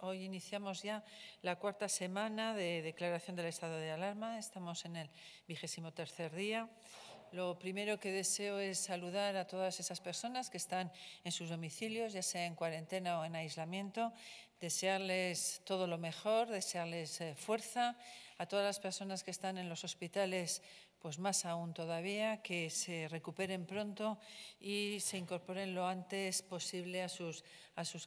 Hoy iniciamos ya la cuarta semana de declaración del estado de alarma. Estamos en el 23º día. Lo primero que deseo es saludar a todas esas personas que están en sus domicilios, ya sea en cuarentena o en aislamiento, desearles todo lo mejor, desearles fuerza. A todas las personas que están en los hospitales, pues más aún todavía, que se recuperen pronto y se incorporen lo antes posible a sus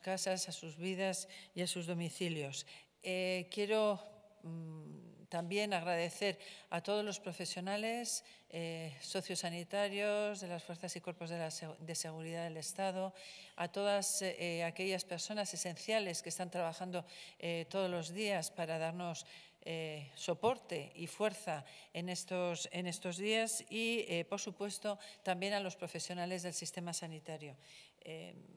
casas, a sus vidas y a sus domicilios. Quiero también agradecer a todos los profesionales sociosanitarios de las Fuerzas y Cuerpos de Seguridad del Estado, a todas aquellas personas esenciales que están trabajando todos los días para darnos soporte y fuerza en estos días y, por supuesto, también a los profesionales del sistema sanitario.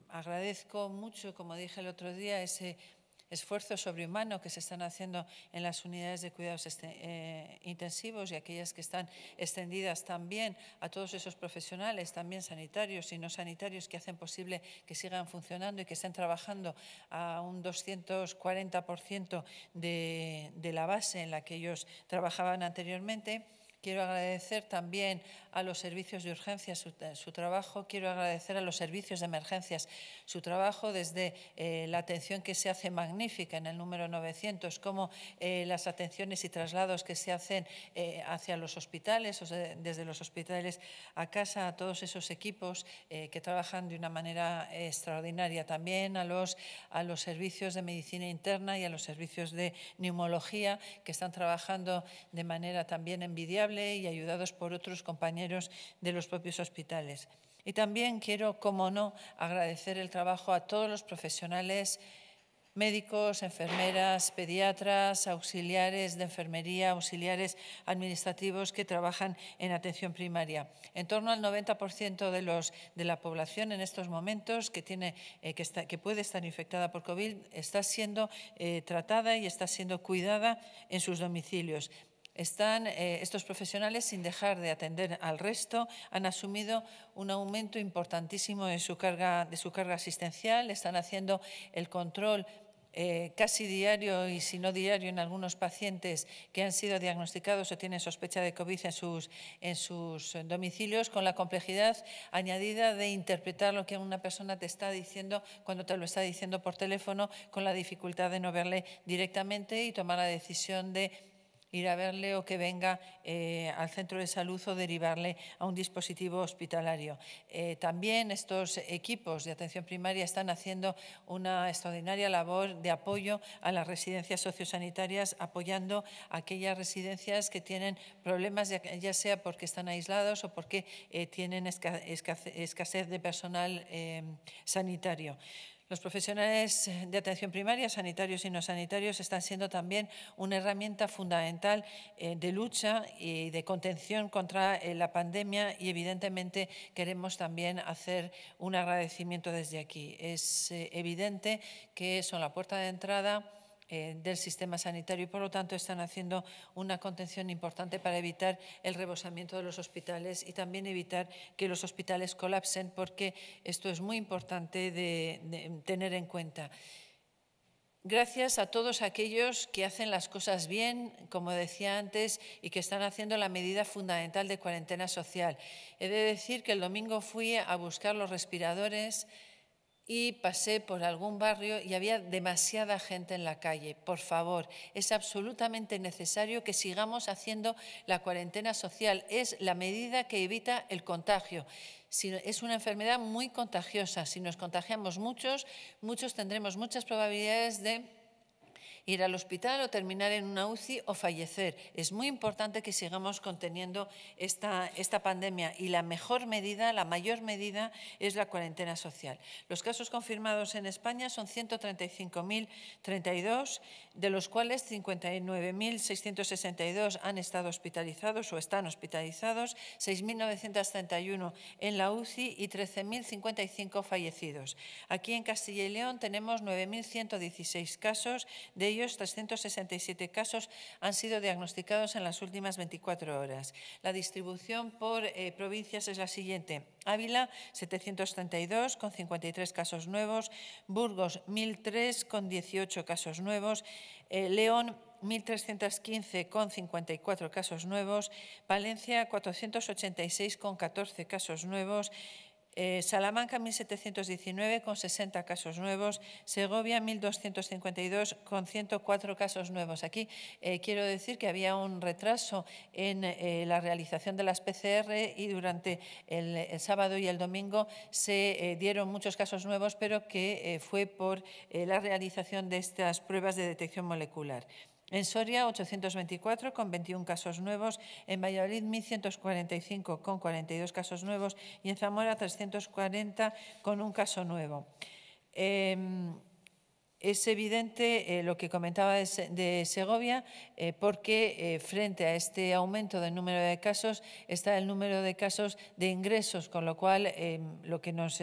Agradezco mucho, como dije el otro día, ese esfuerzo sobrehumano que se están haciendo en las unidades de cuidados intensivos y aquellas que están extendidas también a todos esos profesionales, también sanitarios y no sanitarios, que hacen posible que sigan funcionando y que estén trabajando a un 240% de la base en la que ellos trabajaban anteriormente. Quiero agradecer también a los servicios de urgencias su trabajo, quiero agradecer a los servicios de emergencias su trabajo, desde la atención que se hace magnífica en el número 900, como las atenciones y traslados que se hacen hacia los hospitales, o sea, desde los hospitales a casa, a todos esos equipos que trabajan de una manera extraordinaria. También a los servicios de medicina interna y a los servicios de neumología, que están trabajando de manera también envidiable y ayudados por otros compañeros de los propios hospitales. Y también quiero, como no, agradecer el trabajo a todos los profesionales, médicos, enfermeras, pediatras, auxiliares de enfermería, auxiliares administrativos que trabajan en atención primaria. En torno al 90% de la población en estos momentos que puede estar infectada por COVID está siendo tratada y está siendo cuidada en sus domicilios. Están estos profesionales, sin dejar de atender al resto, han asumido un aumento importantísimo de su carga asistencial, están haciendo el control casi diario y si no diario en algunos pacientes que han sido diagnosticados o tienen sospecha de COVID en sus domicilios, con la complejidad añadida de interpretar lo que una persona te está diciendo cuando te lo está diciendo por teléfono, con la dificultad de no verle directamente y tomar la decisión de ir a verle o que venga al centro de salud o derivarle a un dispositivo hospitalario. También estos equipos de atención primaria están haciendo una extraordinaria labor de apoyo a las residencias sociosanitarias, apoyando a aquellas residencias que tienen problemas, ya sea porque están aislados o porque tienen escasez de personal sanitario. Los profesionales de atención primaria, sanitarios y no sanitarios, están siendo también una herramienta fundamental de lucha y de contención contra la pandemia y, evidentemente, queremos también hacer un agradecimiento desde aquí. Es evidente que son la puerta de entrada del sistema sanitario y, por lo tanto, están haciendo una contención importante para evitar el rebosamiento de los hospitales y también evitar que los hospitales colapsen, porque esto es muy importante de tener en cuenta. Gracias a todos aquellos que hacen las cosas bien, como decía antes, y que están haciendo la medida fundamental de cuarentena social. He de decir que el domingo fui a buscar los respiradores y pasé por algún barrio y había demasiada gente en la calle. Por favor, es absolutamente necesario que sigamos haciendo la cuarentena social. Es la medida que evita el contagio. Es una enfermedad muy contagiosa. Si nos contagiamos muchos tendremos muchas probabilidades de ir al hospital o terminar en una UCI o fallecer. Es muy importante que sigamos conteniendo esta pandemia y la mejor medida, la mayor medida, es la cuarentena social. Los casos confirmados en España son 135.032, de los cuales 59.662 han estado hospitalizados o están hospitalizados, 6.931 en la UCI y 13.055 fallecidos. Aquí en Castilla y León tenemos 9.116 casos, de ellos, 367 casos han sido diagnosticados en las últimas 24 horas. La distribución por provincias es la siguiente. Ávila, 732, con 53 casos nuevos. Burgos, 1.003, con 18 casos nuevos. León, 1.315 con 54 casos nuevos, Valencia 486 con 14 casos nuevos, Salamanca 1.719 con 60 casos nuevos, Segovia 1.252 con 104 casos nuevos. Aquí quiero decir que había un retraso en la realización de las PCR y durante el sábado y el domingo se dieron muchos casos nuevos, pero que fue por la realización de estas pruebas de detección molecular. En Soria, 824, con 21 casos nuevos. En Valladolid, 1.145, con 42 casos nuevos. Y en Zamora, 340, con un caso nuevo. Es evidente lo que comentaba de Segovia, porque frente a este aumento del número de casos está el número de casos de ingresos, con lo cual lo que nos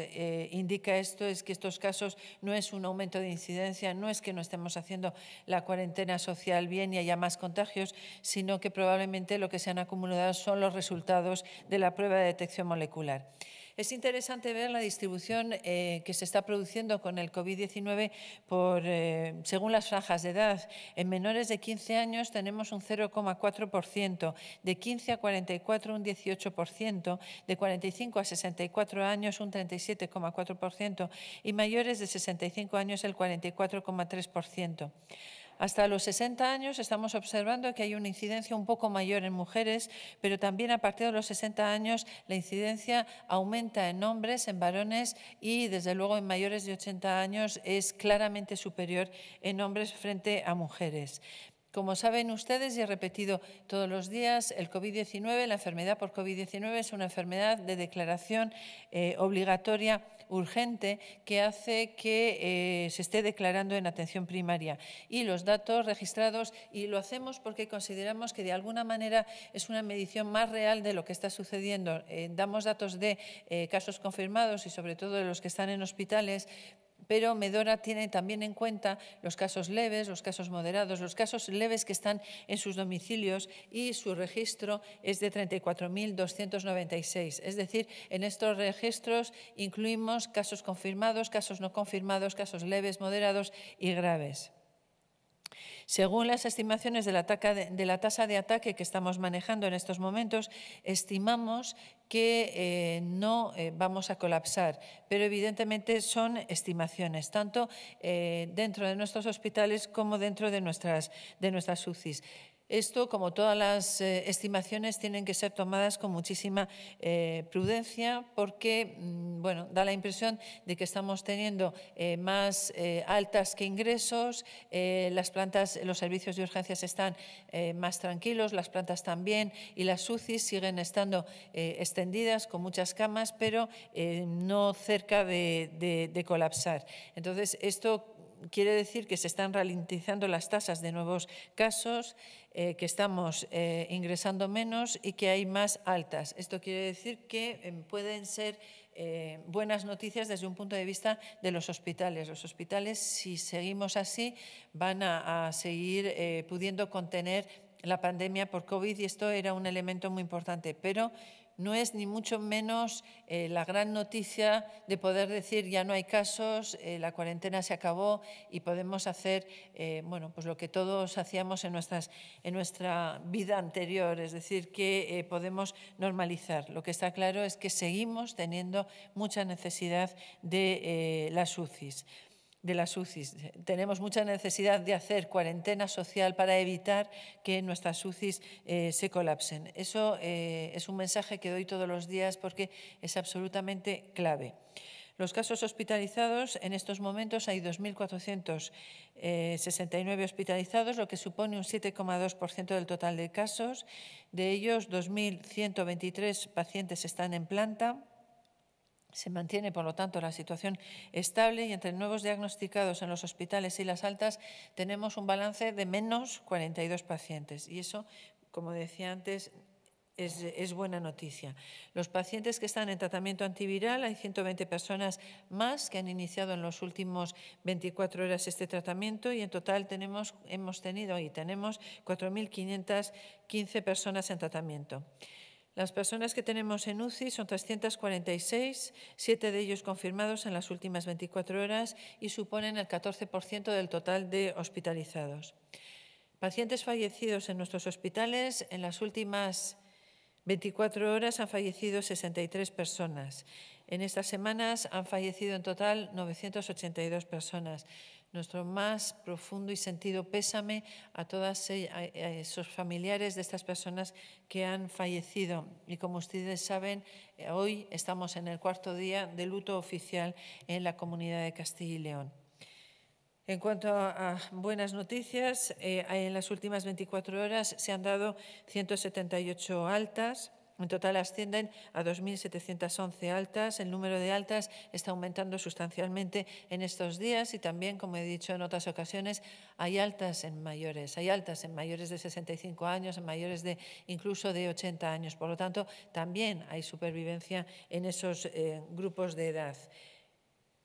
indica esto es que estos casos no es un aumento de incidencia, no es que no estemos haciendo la cuarentena social bien y haya más contagios, sino que probablemente lo que se han acumulado son los resultados de la prueba de detección molecular. Es interesante ver la distribución que se está produciendo con el COVID-19 según las franjas de edad. En menores de 15 años tenemos un 0,4%, de 15 a 44 un 18%, de 45 a 64 años un 37,4% y mayores de 65 años el 44,3%. Hasta los 60 años estamos observando que hay una incidencia un poco mayor en mujeres, pero también a partir de los 60 años la incidencia aumenta en hombres, en varones y, desde luego, en mayores de 80 años es claramente superior en hombres frente a mujeres. Como saben ustedes, y he repetido todos los días, el COVID-19, la enfermedad por COVID-19, es una enfermedad de declaración obligatoria urgente que hace que se esté declarando en atención primaria. Y los datos registrados, y lo hacemos porque consideramos que de alguna manera es una medición más real de lo que está sucediendo. Damos datos de casos confirmados y sobre todo de los que están en hospitales, pero Medora tiene también en cuenta los casos leves, los casos moderados, los casos leves que están en sus domicilios y su registro es de 34.296. Es decir, en estos registros incluimos casos confirmados, casos no confirmados, casos leves, moderados y graves. Según las estimaciones de la tasa de ataque que estamos manejando en estos momentos, estimamos que no vamos a colapsar, pero evidentemente son estimaciones, tanto dentro de nuestros hospitales como dentro de nuestras UCIs. Esto, como todas las estimaciones, tienen que ser tomadas con muchísima prudencia porque, bueno, da la impresión de que estamos teniendo más altas que ingresos, los servicios de urgencias están más tranquilos, las plantas también y las UCIs siguen estando extendidas con muchas camas, pero no cerca de colapsar. Entonces, esto quiere decir que se están ralentizando las tasas de nuevos casos, que estamos ingresando menos y que hay más altas. Esto quiere decir que pueden ser buenas noticias desde un punto de vista de los hospitales. Los hospitales, si seguimos así, van a seguir pudiendo contener la pandemia por COVID y esto era un elemento muy importante, pero no es ni mucho menos la gran noticia de poder decir ya no hay casos, la cuarentena se acabó y podemos hacer bueno, pues lo que todos hacíamos en nuestra vida anterior, es decir, que podemos normalizar. Lo que está claro es que seguimos teniendo mucha necesidad de las UCIs. Tenemos mucha necesidad de hacer cuarentena social para evitar que nuestras UCIs se colapsen. Eso es un mensaje que doy todos los días porque es absolutamente clave. Los casos hospitalizados, en estos momentos hay 2.469 hospitalizados, lo que supone un 7,2% del total de casos. De ellos, 2.123 pacientes están en planta. Se mantiene, por lo tanto, la situación estable y entre nuevos diagnosticados en los hospitales y las altas tenemos un balance de menos 42 pacientes. Y eso, como decía antes, Es buena noticia. Los pacientes que están en tratamiento antiviral, hay 120 personas más que han iniciado en los últimos 24 horas este tratamiento y en total tenemos 4.515 personas en tratamiento. Las personas que tenemos en UCI son 346, 7 de ellos confirmados en las últimas 24 horas y suponen el 14% del total de hospitalizados. Pacientes fallecidos en nuestros hospitales, en las últimas 24 horas han fallecido 63 personas. En estas semanas han fallecido en total 982 personas. Nuestro más profundo y sentido pésame a todos esos familiares de estas personas que han fallecido. Y como ustedes saben, hoy estamos en el cuarto día de luto oficial en la Comunidad de Castilla y León. En cuanto a buenas noticias, en las últimas 24 horas se han dado 178 altas. En total ascienden a 2.711 altas. El número de altas está aumentando sustancialmente en estos días y también, como he dicho en otras ocasiones, hay altas en mayores. Hay altas en mayores de 65 años, en mayores de incluso de 80 años. Por lo tanto, también hay supervivencia en esos grupos de edad.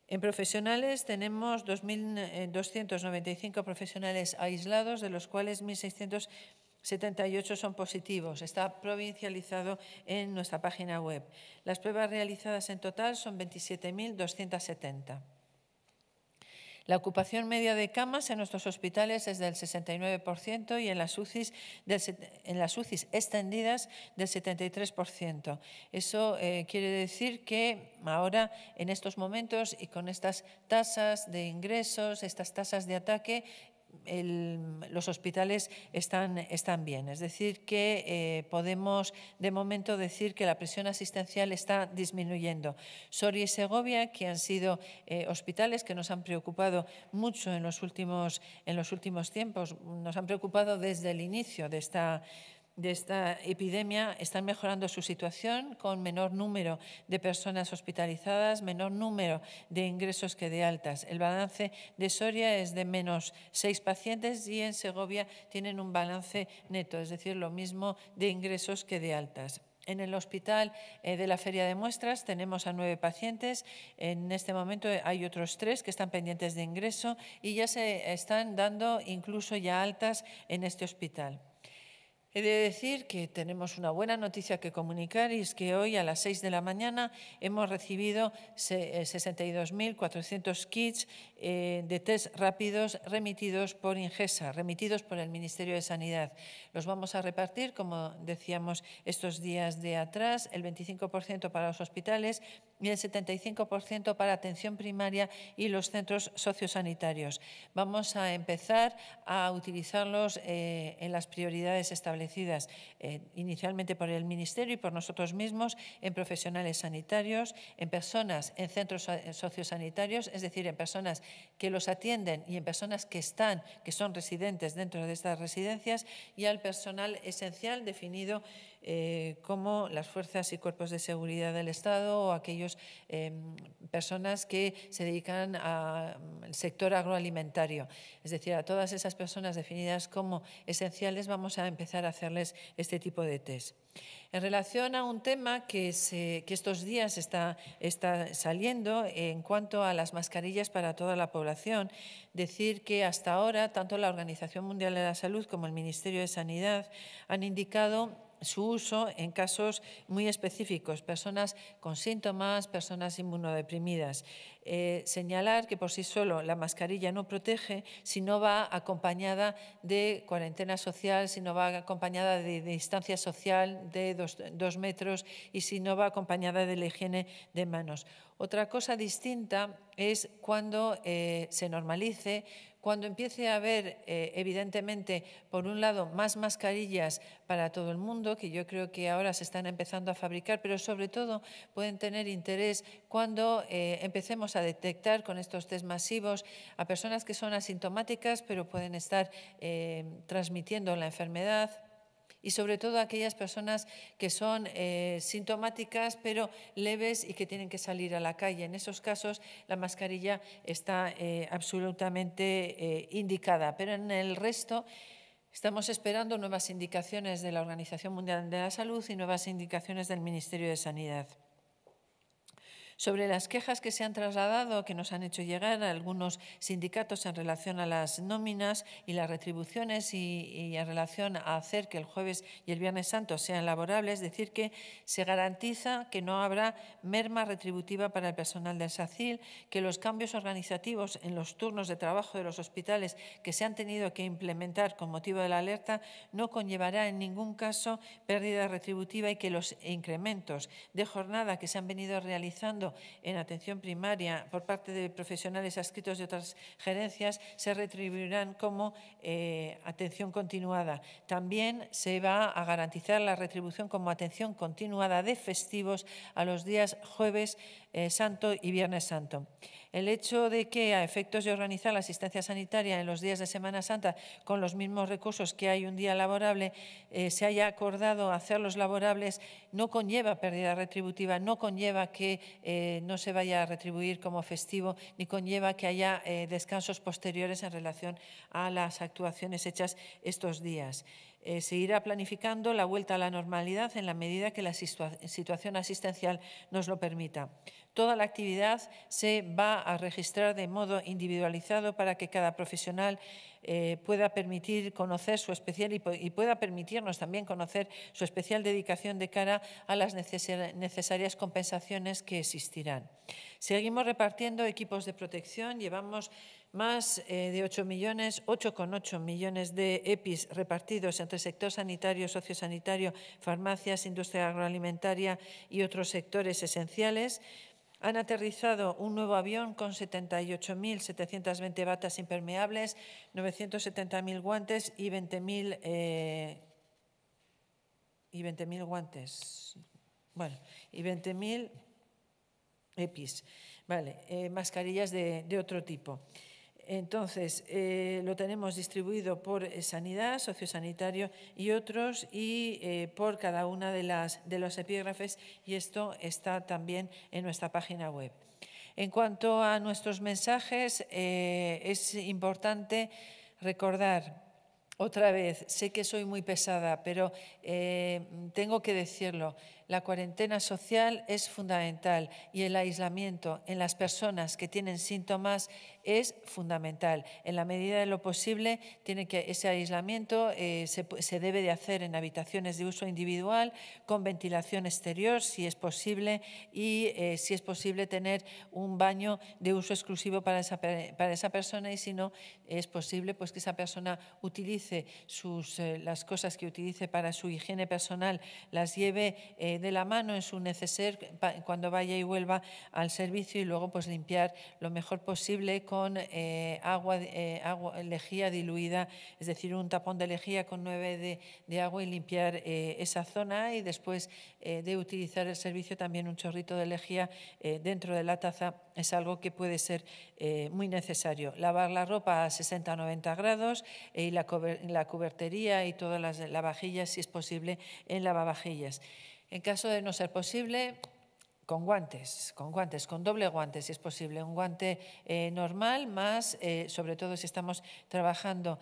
En profesionales tenemos 2.295 profesionales aislados, de los cuales 1.678 son positivos. Está provincializado en nuestra página web. Las pruebas realizadas en total son 27.270. La ocupación media de camas en nuestros hospitales es del 69% y en las UCIs extendidas del 73%. Eso quiere decir que ahora, en estos momentos y con estas tasas de ingresos, estas tasas de ataque, los hospitales están bien. Es decir, que podemos de momento decir que la presión asistencial está disminuyendo. Soria y Segovia, que han sido hospitales que nos han preocupado mucho en los últimos tiempos, nos han preocupado desde el inicio de esta epidemia, están mejorando su situación con menor número de personas hospitalizadas, menor número de ingresos que de altas. El balance de Soria es de menos 6 pacientes y en Segovia tienen un balance neto, es decir, lo mismo de ingresos que de altas. En el hospital de la Feria de Muestras tenemos a 9 pacientes. En este momento hay otros 3 que están pendientes de ingreso y ya se están dando incluso ya altas en este hospital. He de decir que tenemos una buena noticia que comunicar y es que hoy a las 6 de la mañana hemos recibido 62.400 kits de test rápidos remitidos por Ingesa, remitidos por el Ministerio de Sanidad. Los vamos a repartir, como decíamos estos días de atrás, el 25% para los hospitales y el 75% para atención primaria y los centros sociosanitarios. Vamos a empezar a utilizarlos en las prioridades establecidas inicialmente por el Ministerio y por nosotros mismos, en profesionales sanitarios, en personas en centros sociosanitarios, es decir, en personas que los atienden y en personas que son residentes dentro de estas residencias, y al personal esencial definido como las fuerzas y cuerpos de seguridad del Estado o aquellas personas que se dedican al sector agroalimentario. Es decir, a todas esas personas definidas como esenciales vamos a empezar a hacerles este tipo de test. En relación a un tema que estos días está saliendo en cuanto a las mascarillas para toda la población, decir que hasta ahora tanto la Organización Mundial de la Salud como el Ministerio de Sanidad han indicado su uso en casos muy específicos, personas con síntomas, personas inmunodeprimidas. Señalar que por sí solo la mascarilla no protege si no va acompañada de cuarentena social, si no va acompañada de distancia social de 2 metros y si no va acompañada de la higiene de manos. Otra cosa distinta es cuando se normalice, cuando empiece a haber, evidentemente, por un lado, más mascarillas para todo el mundo, que yo creo que ahora se están empezando a fabricar, pero sobre todo pueden tener interés cuando empecemos a detectar con estos test masivos a personas que son asintomáticas, pero pueden estar transmitiendo la enfermedad. Y sobre todo aquellas personas que son sintomáticas pero leves y que tienen que salir a la calle. En esos casos la mascarilla está absolutamente indicada, pero en el resto Estamos esperando nuevas indicaciones de la Organización Mundial de la Salud y nuevas indicaciones del Ministerio de Sanidad. Sobre las quejas que se han trasladado, que nos han hecho llegar a algunos sindicatos en relación a las nóminas y las retribuciones y en relación a hacer que el jueves y el viernes santo sean laborables, es decir, que se garantiza que no habrá merma retributiva para el personal del Sacyl, que los cambios organizativos en los turnos de trabajo de los hospitales que se han tenido que implementar con motivo de la alerta no conllevará en ningún caso pérdida retributiva y que los incrementos de jornada que se han venido realizando en atención primaria por parte de profesionales adscritos de otras gerencias se retribuirán como atención continuada. También se va a garantizar la retribución como atención continuada de festivos a los días jueves santo y viernes santo. El hecho de que a efectos de organizar la asistencia sanitaria en los días de Semana Santa con los mismos recursos que hay un día laborable, se haya acordado hacerlos laborables, no conlleva pérdida retributiva, no conlleva que no se vaya a retribuir como festivo, ni conlleva que haya descansos posteriores en relación a las actuaciones hechas estos días. Se irá planificando la vuelta a la normalidad en la medida que la situación asistencial nos lo permita. Toda la actividad se va a registrar de modo individualizado para que cada profesional pueda permitir conocer su especial y pueda permitirnos también conocer su especial dedicación de cara a las necesarias compensaciones que existirán. Seguimos repartiendo equipos de protección, llevamos más de 8,8 millones de EPIs repartidos entre sector sanitario, sociosanitario, farmacias, industria agroalimentaria y otros sectores esenciales. Han aterrizado un nuevo avión con 78.720 batas impermeables, 970.000 guantes y 20.000 guantes. Bueno, y 20.000 EPIs, vale, mascarillas de otro tipo. Entonces, lo tenemos distribuido por sanidad, sociosanitario y otros y por cada una de los epígrafes, y esto está también en nuestra página web. En cuanto a nuestros mensajes, es importante recordar otra vez, sé que soy muy pesada, pero tengo que decirlo, la cuarentena social es fundamental y el aislamiento en las personas que tienen síntomas es fundamental. En la medida de lo posible, ese aislamiento se debe de hacer en habitaciones de uso individual, con ventilación exterior, si es posible, y si es posible tener un baño de uso exclusivo para esa persona, y si no es posible, pues que esa persona utilice las cosas que utilice para su higiene personal, las lleve de la mano en su neceser cuando vaya y vuelva al servicio, y luego pues limpiar lo mejor posible con lejía diluida, es decir, un tapón de lejía con 9 de agua, y limpiar esa zona, y después de utilizar el servicio también un chorrito de lejía dentro de la taza. Es algo que puede ser muy necesario. Lavar la ropa a 60-90 grados y la cubertería y todas las lavavajillas, si es posible, en lavavajillas. En caso de no ser posible, con doble guante, si es posible, un guante normal, más, sobre todo si estamos trabajando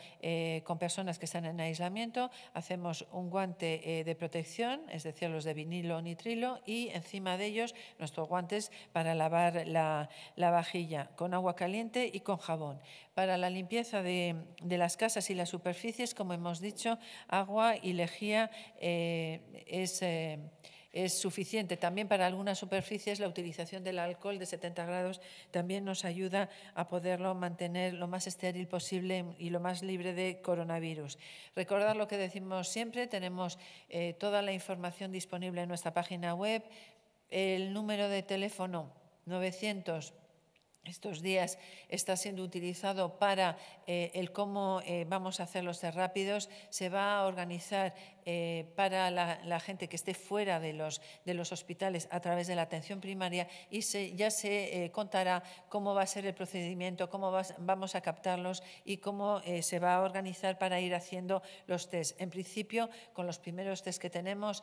con personas que están en aislamiento, hacemos un guante de protección, es decir, los de vinilo o nitrilo, y encima de ellos nuestros guantes para lavar la vajilla con agua caliente y con jabón. Para la limpieza de las casas y las superficies, como hemos dicho, agua y lejía es suficiente. También para algunas superficies la utilización del alcohol de 70 grados también nos ayuda a poderlo mantener lo más estéril posible y lo más libre de coronavirus. Recordar lo que decimos siempre, tenemos toda la información disponible en nuestra página web. El número de teléfono 900 estos días está siendo utilizado para el cómo vamos a hacer los test rápidos. Se va a organizar para la gente que esté fuera de los hospitales a través de la atención primaria, y ya se contará cómo va a ser el procedimiento, cómo vamos a captarlos y cómo se va a organizar para ir haciendo los test. En principio, con los primeros test que tenemos,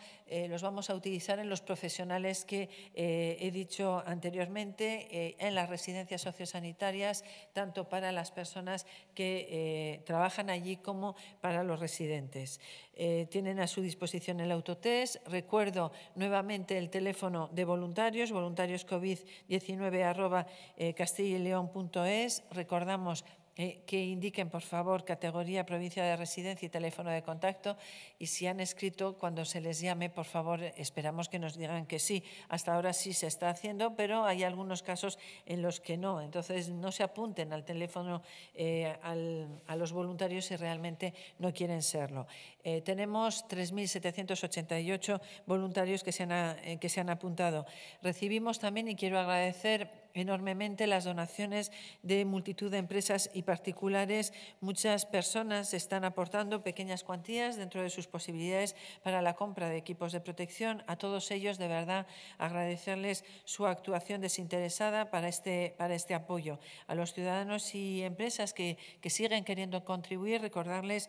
los vamos a utilizar en los profesionales que he dicho anteriormente, en las residencias asistencias sociosanitarias tanto para las personas que trabajan allí como para los residentes. Tienen a su disposición el autotest. Recuerdo nuevamente el teléfono de voluntarios, voluntarioscovid19@castillaylleon.es. Recordamos que indiquen, por favor, categoría, provincia de residencia y teléfono de contacto. Y si han escrito, cuando se les llame, por favor, esperamos que nos digan que sí. Hasta ahora sí se está haciendo, pero hay algunos casos en los que no. Entonces, no se apunten al teléfono a los voluntarios si realmente no quieren serlo. Tenemos 3.788 voluntarios que se han apuntado. Recibimos también, y quiero agradecer enormemente, las donaciones de multitud de empresas y particulares. Muchas personas están aportando pequeñas cuantías dentro de sus posibilidades para la compra de equipos de protección. A todos ellos, de verdad, agradecerles su actuación desinteresada para este apoyo. A los ciudadanos y empresas que siguen queriendo contribuir, recordarles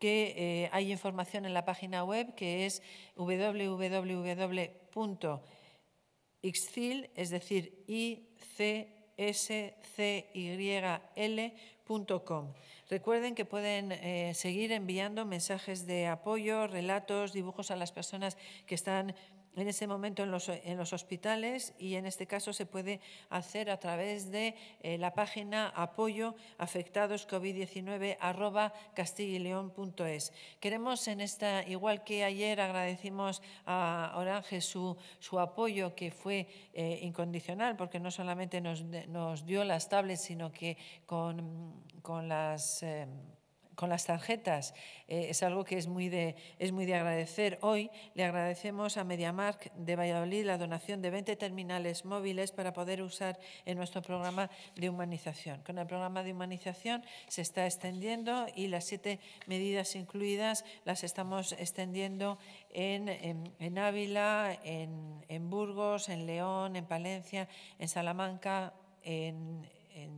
que hay información en la página web, que es www.ixcil, es decir, ICSCYL.com. Recuerden que pueden seguir enviando mensajes de apoyo, relatos, dibujos a las personas que están en ese momento en los hospitales, y en este caso se puede hacer a través de la página apoyoafectadoscovid19@castillaylleon.es. Queremos en esta, igual que ayer agradecimos a Orange su apoyo, que fue incondicional, porque no solamente nos dio las tablets, sino que con las tarjetas, es algo que es muy de agradecer. Hoy le agradecemos a MediaMarkt de Valladolid la donación de 20 terminales móviles para poder usar en nuestro programa de humanización. Con el programa de humanización se está extendiendo, y las 7 medidas incluidas las estamos extendiendo en Ávila, en Burgos, en León, en Palencia, en Salamanca, en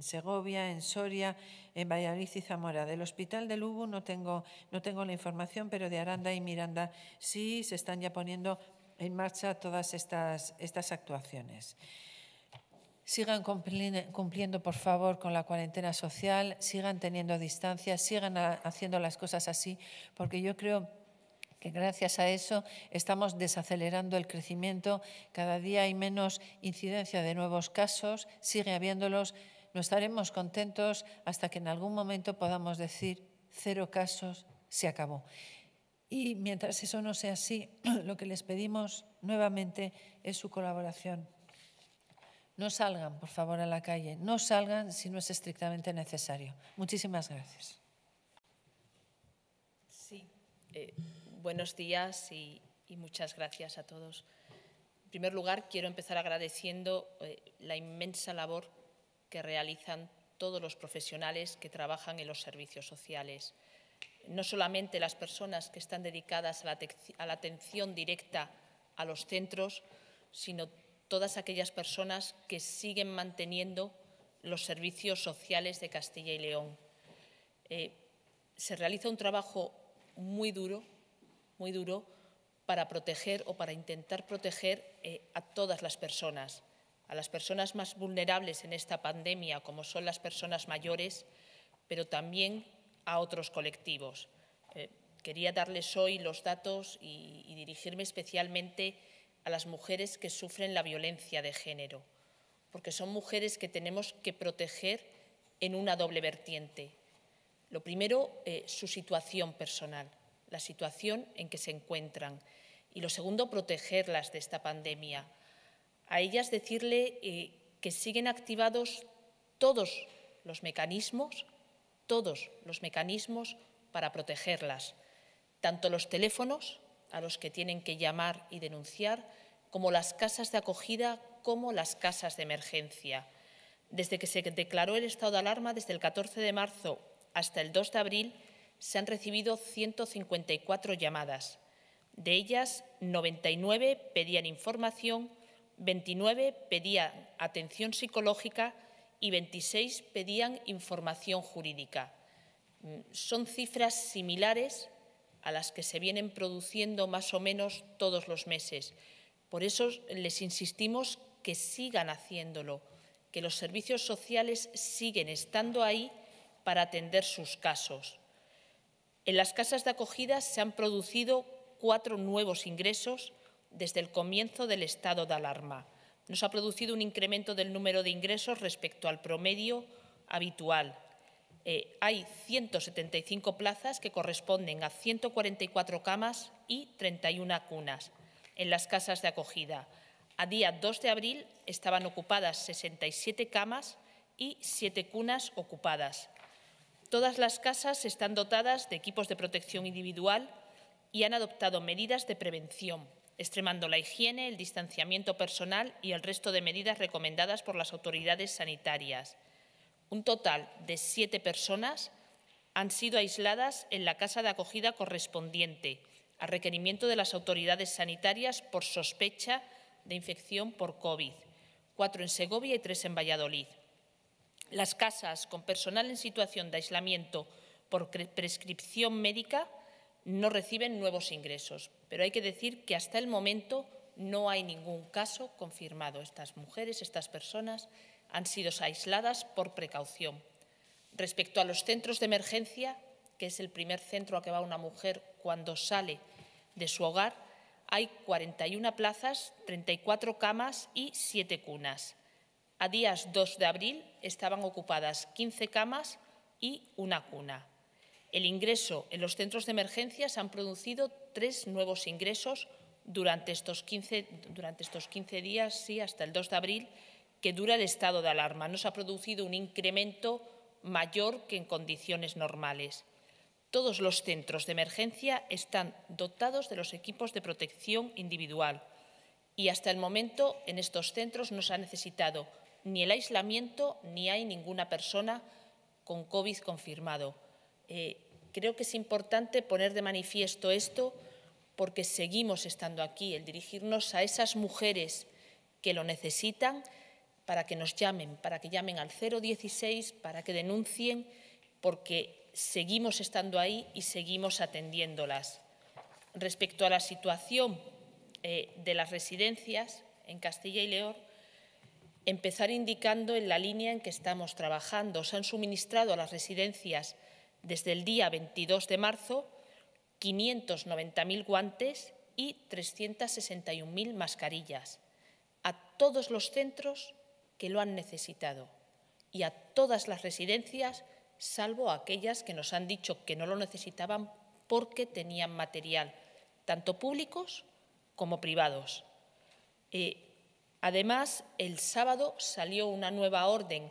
Segovia, en Soria, en Valladolid y Zamora. Del Hospital de Lugo no tengo la información, pero de Aranda y Miranda sí se están ya poniendo en marcha todas estas actuaciones. Sigan cumpliendo, por favor, con la cuarentena social, sigan teniendo distancia, sigan haciendo las cosas así, porque yo creo que gracias a eso estamos desacelerando el crecimiento. Cada día hay menos incidencia de nuevos casos, sigue habiéndolos. No estaremos contentos hasta que en algún momento podamos decir: cero casos, se acabó. Y mientras eso no sea así, lo que les pedimos nuevamente es su colaboración. No salgan, por favor, a la calle. No salgan si no es estrictamente necesario. Muchísimas gracias. Sí, buenos días y muchas gracias a todos. En primer lugar, quiero empezar agradeciendo la inmensa labor que realizan todos los profesionales que trabajan en los servicios sociales. No solamente las personas que están dedicadas a la atención directa a los centros, sino todas aquellas personas que siguen manteniendo los servicios sociales de Castilla y León. Se realiza un trabajo muy duro para proteger o para intentar proteger a todas las personas. A las personas más vulnerables en esta pandemia, como son las personas mayores, pero también a otros colectivos. Quería darles hoy los datos y dirigirme especialmente a las mujeres que sufren la violencia de género, porque son mujeres que tenemos que proteger en una doble vertiente. Lo primero, su situación personal, la situación en que se encuentran, y lo segundo, protegerlas de esta pandemia. A ellas decirle que siguen activados todos los mecanismos para protegerlas, tanto los teléfonos a los que tienen que llamar y denunciar, como las casas de acogida, como las casas de emergencia. Desde que se declaró el estado de alarma, desde el 14 de marzo hasta el 2 de abril, se han recibido 154 llamadas. De ellas, 99 pedían información, 29 pedían atención psicológica y 26 pedían información jurídica. Son cifras similares a las que se vienen produciendo más o menos todos los meses. Por eso les insistimos que sigan haciéndolo, que los servicios sociales siguen estando ahí para atender sus casos. En las casas de acogida se han producido 4 nuevos ingresos desde el comienzo del estado de alarma. Nos ha producido un incremento del número de ingresos respecto al promedio habitual. Hay 175 plazas que corresponden a 144 camas y 31 cunas en las casas de acogida. A día 2 de abril estaban ocupadas 67 camas y 7 cunas ocupadas. Todas las casas están dotadas de equipos de protección individual y han adoptado medidas de prevención, extremando la higiene, el distanciamiento personal y el resto de medidas recomendadas por las autoridades sanitarias. Un total de 7 personas han sido aisladas en la casa de acogida correspondiente, a requerimiento de las autoridades sanitarias por sospecha de infección por COVID, 4 en Segovia y 3 en Valladolid. Las casas con personal en situación de aislamiento por prescripción médica no reciben nuevos ingresos, pero hay que decir que hasta el momento no hay ningún caso confirmado. Estas mujeres, estas personas han sido aisladas por precaución. Respecto a los centros de emergencia, que es el primer centro a que va una mujer cuando sale de su hogar, hay 41 plazas, 34 camas y 7 cunas. A días 2 de abril estaban ocupadas 15 camas y 1 cuna. El ingreso en los centros de emergencia se han producido 3 nuevos ingresos durante estos 15 días, sí, hasta el 2 de abril, que dura el estado de alarma. No se ha producido un incremento mayor que en condiciones normales. Todos los centros de emergencia están dotados de los equipos de protección individual y hasta el momento en estos centros no se ha necesitado ni el aislamiento ni hay ninguna persona con COVID confirmado. Creo que es importante poner de manifiesto esto porque seguimos estando aquí, el dirigirnos a esas mujeres que lo necesitan para que nos llamen, para que llamen al 016, para que denuncien, porque seguimos estando ahí y seguimos atendiéndolas. Respecto a la situación de las residencias en Castilla y León, empezar indicando en la línea en que estamos trabajando. Se han suministrado a las residencias desde el día 22 de marzo 590.000 guantes y 361.000 mascarillas a todos los centros que lo han necesitado y a todas las residencias, salvo aquellas que nos han dicho que no lo necesitaban porque tenían material, tanto públicos como privados. Además, el sábado salió una nueva orden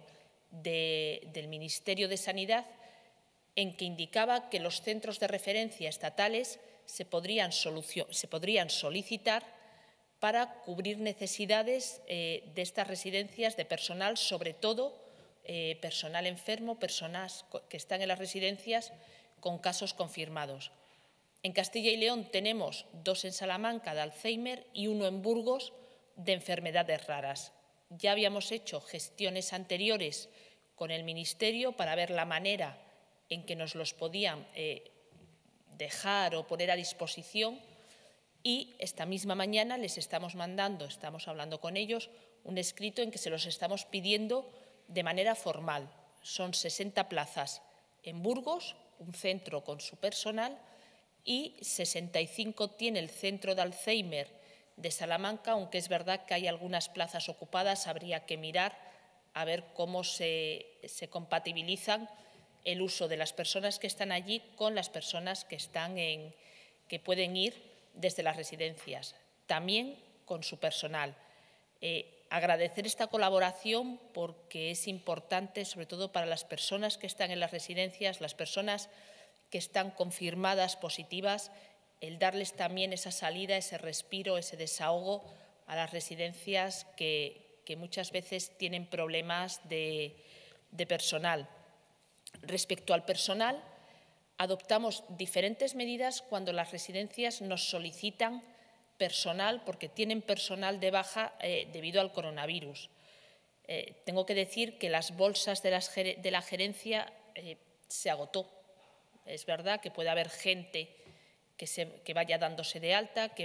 del Ministerio de Sanidad en que indicaba que los centros de referencia estatales se podrían solicitar para cubrir necesidades de estas residencias de personal, sobre todo personal enfermo, personas que están en las residencias con casos confirmados. En Castilla y León tenemos 2 en Salamanca de Alzheimer y 1 en Burgos de enfermedades raras. Ya habíamos hecho gestiones anteriores con el Ministerio para ver la manera en que nos los podían dejar o poner a disposición y esta misma mañana les estamos mandando, estamos hablando con ellos, un escrito en que se los estamos pidiendo de manera formal. Son 60 plazas en Burgos, un centro con su personal, y 65 tiene el centro de Alzheimer de Salamanca, aunque es verdad que hay algunas plazas ocupadas, habría que mirar a ver cómo se compatibilizan el uso de las personas que están allí con las personas que pueden ir desde las residencias, también con su personal. Agradecer esta colaboración porque es importante, sobre todo para las personas que están en las residencias, las personas que están confirmadas positivas, el darles también esa salida, ese respiro, ese desahogo a las residencias que muchas veces tienen problemas de personal. Respecto al personal, adoptamos diferentes medidas cuando las residencias nos solicitan personal porque tienen personal de baja debido al coronavirus. Tengo que decir que las bolsas de la gerencia se agotó. Es verdad que puede haber gente que vaya dándose de alta, que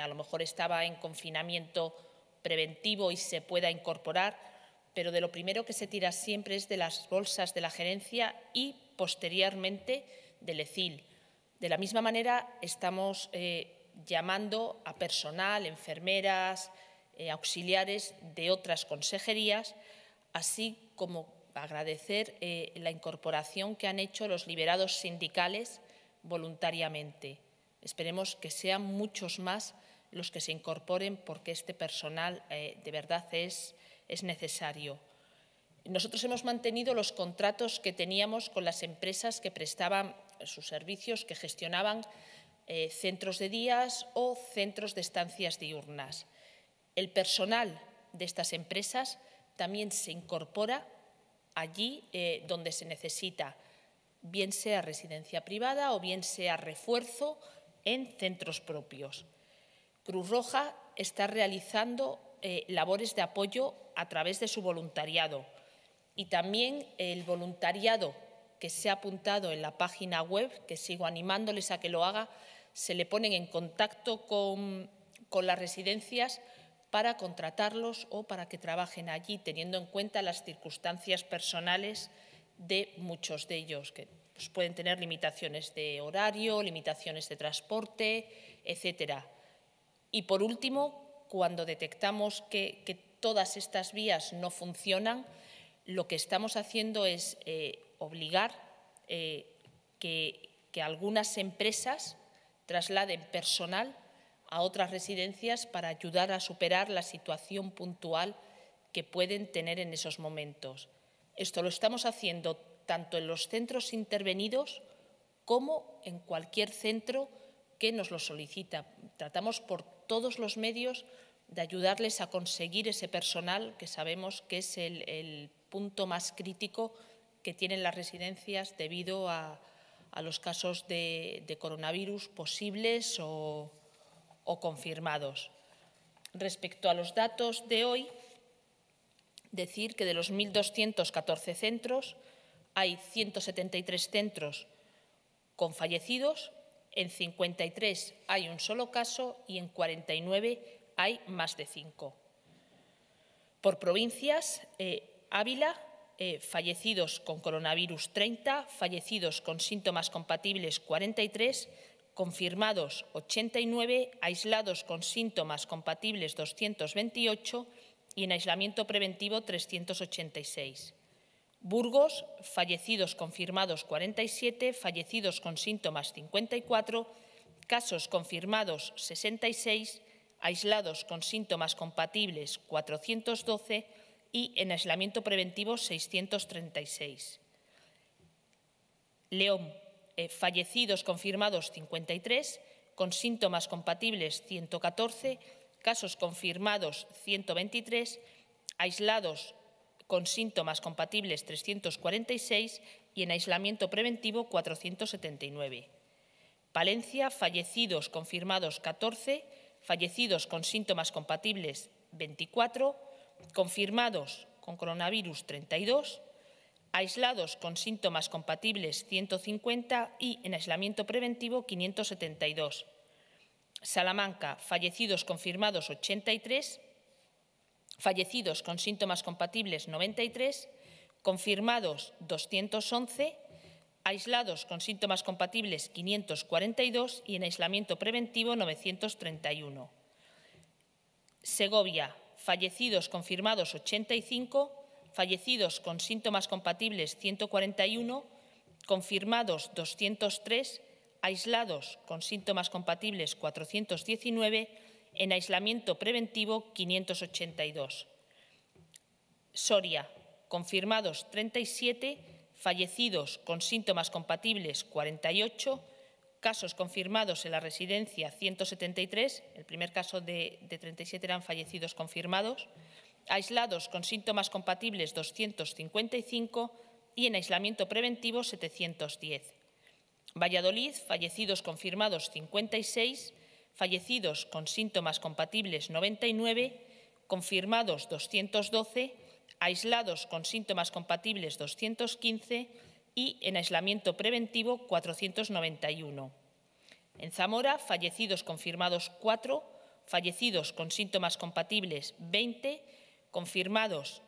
a lo mejor estaba en confinamiento preventivo y se pueda incorporar, pero de lo primero que se tira siempre es de las bolsas de la gerencia y, posteriormente, del ECIL. De la misma manera, estamos llamando a personal, enfermeras, auxiliares de otras consejerías, así como agradecer la incorporación que han hecho los liberados sindicales voluntariamente. Esperemos que sean muchos más los que se incorporen, porque este personal de verdad es necesario. Nosotros hemos mantenido los contratos que teníamos con las empresas que prestaban sus servicios, que gestionaban centros de días o centros de estancias diurnas. El personal de estas empresas también se incorpora allí donde se necesita, bien sea residencia privada o bien sea refuerzo en centros propios. Cruz Roja está realizando labores de apoyo a través de su voluntariado y también el voluntariado que se ha apuntado en la página web, que sigo animándoles a que lo haga, se le ponen en contacto con las residencias para contratarlos o para que trabajen allí, teniendo en cuenta las circunstancias personales de muchos de ellos, que pues, pueden tener limitaciones de horario, limitaciones de transporte, etcétera. Y, por último, cuando detectamos que todas estas vías no funcionan, lo que estamos haciendo es obligar que algunas empresas trasladen personal a otras residencias para ayudar a superar la situación puntual que pueden tener en esos momentos. Esto lo estamos haciendo tanto en los centros intervenidos como en cualquier centro que nos lo solicita. Tratamos por todos los medios de ayudarles a conseguir ese personal que sabemos que es el punto más crítico que tienen las residencias debido a los casos de coronavirus posibles o confirmados. Respecto a los datos de hoy, decir que de los 1.214 centros hay 173 centros con fallecidos, en 53 hay un solo caso y en 49 hay más de 5. Por provincias, Ávila, fallecidos con coronavirus 30, fallecidos con síntomas compatibles 43, confirmados 89, aislados con síntomas compatibles 228 y en aislamiento preventivo 386. Burgos, fallecidos confirmados 47, fallecidos con síntomas 54, casos confirmados 66, aislados con síntomas compatibles 412 y en aislamiento preventivo 636. León, fallecidos confirmados 53, con síntomas compatibles 114, casos confirmados 123, aislados con síntomas compatibles 346 y en aislamiento preventivo 479. Palencia, fallecidos confirmados 14, fallecidos con síntomas compatibles 24, confirmados con coronavirus 32, aislados con síntomas compatibles 150 y en aislamiento preventivo 572. Salamanca, fallecidos confirmados 83, fallecidos con síntomas compatibles 93, confirmados 211, aislados con síntomas compatibles 542 y en aislamiento preventivo 931. Segovia, fallecidos confirmados 85, fallecidos con síntomas compatibles 141, confirmados 203, aislados con síntomas compatibles 419, en aislamiento preventivo 582. Soria, confirmados 37, fallecidos con síntomas compatibles 48, casos confirmados en la residencia 173, el primer caso de 37 eran fallecidos confirmados, aislados con síntomas compatibles 255 y en aislamiento preventivo 710. Valladolid, fallecidos confirmados 56, fallecidos con síntomas compatibles 99, confirmados 212, aislados con síntomas compatibles 215 y en aislamiento preventivo 491. En Zamora, fallecidos confirmados 4, fallecidos con síntomas compatibles 20, confirmados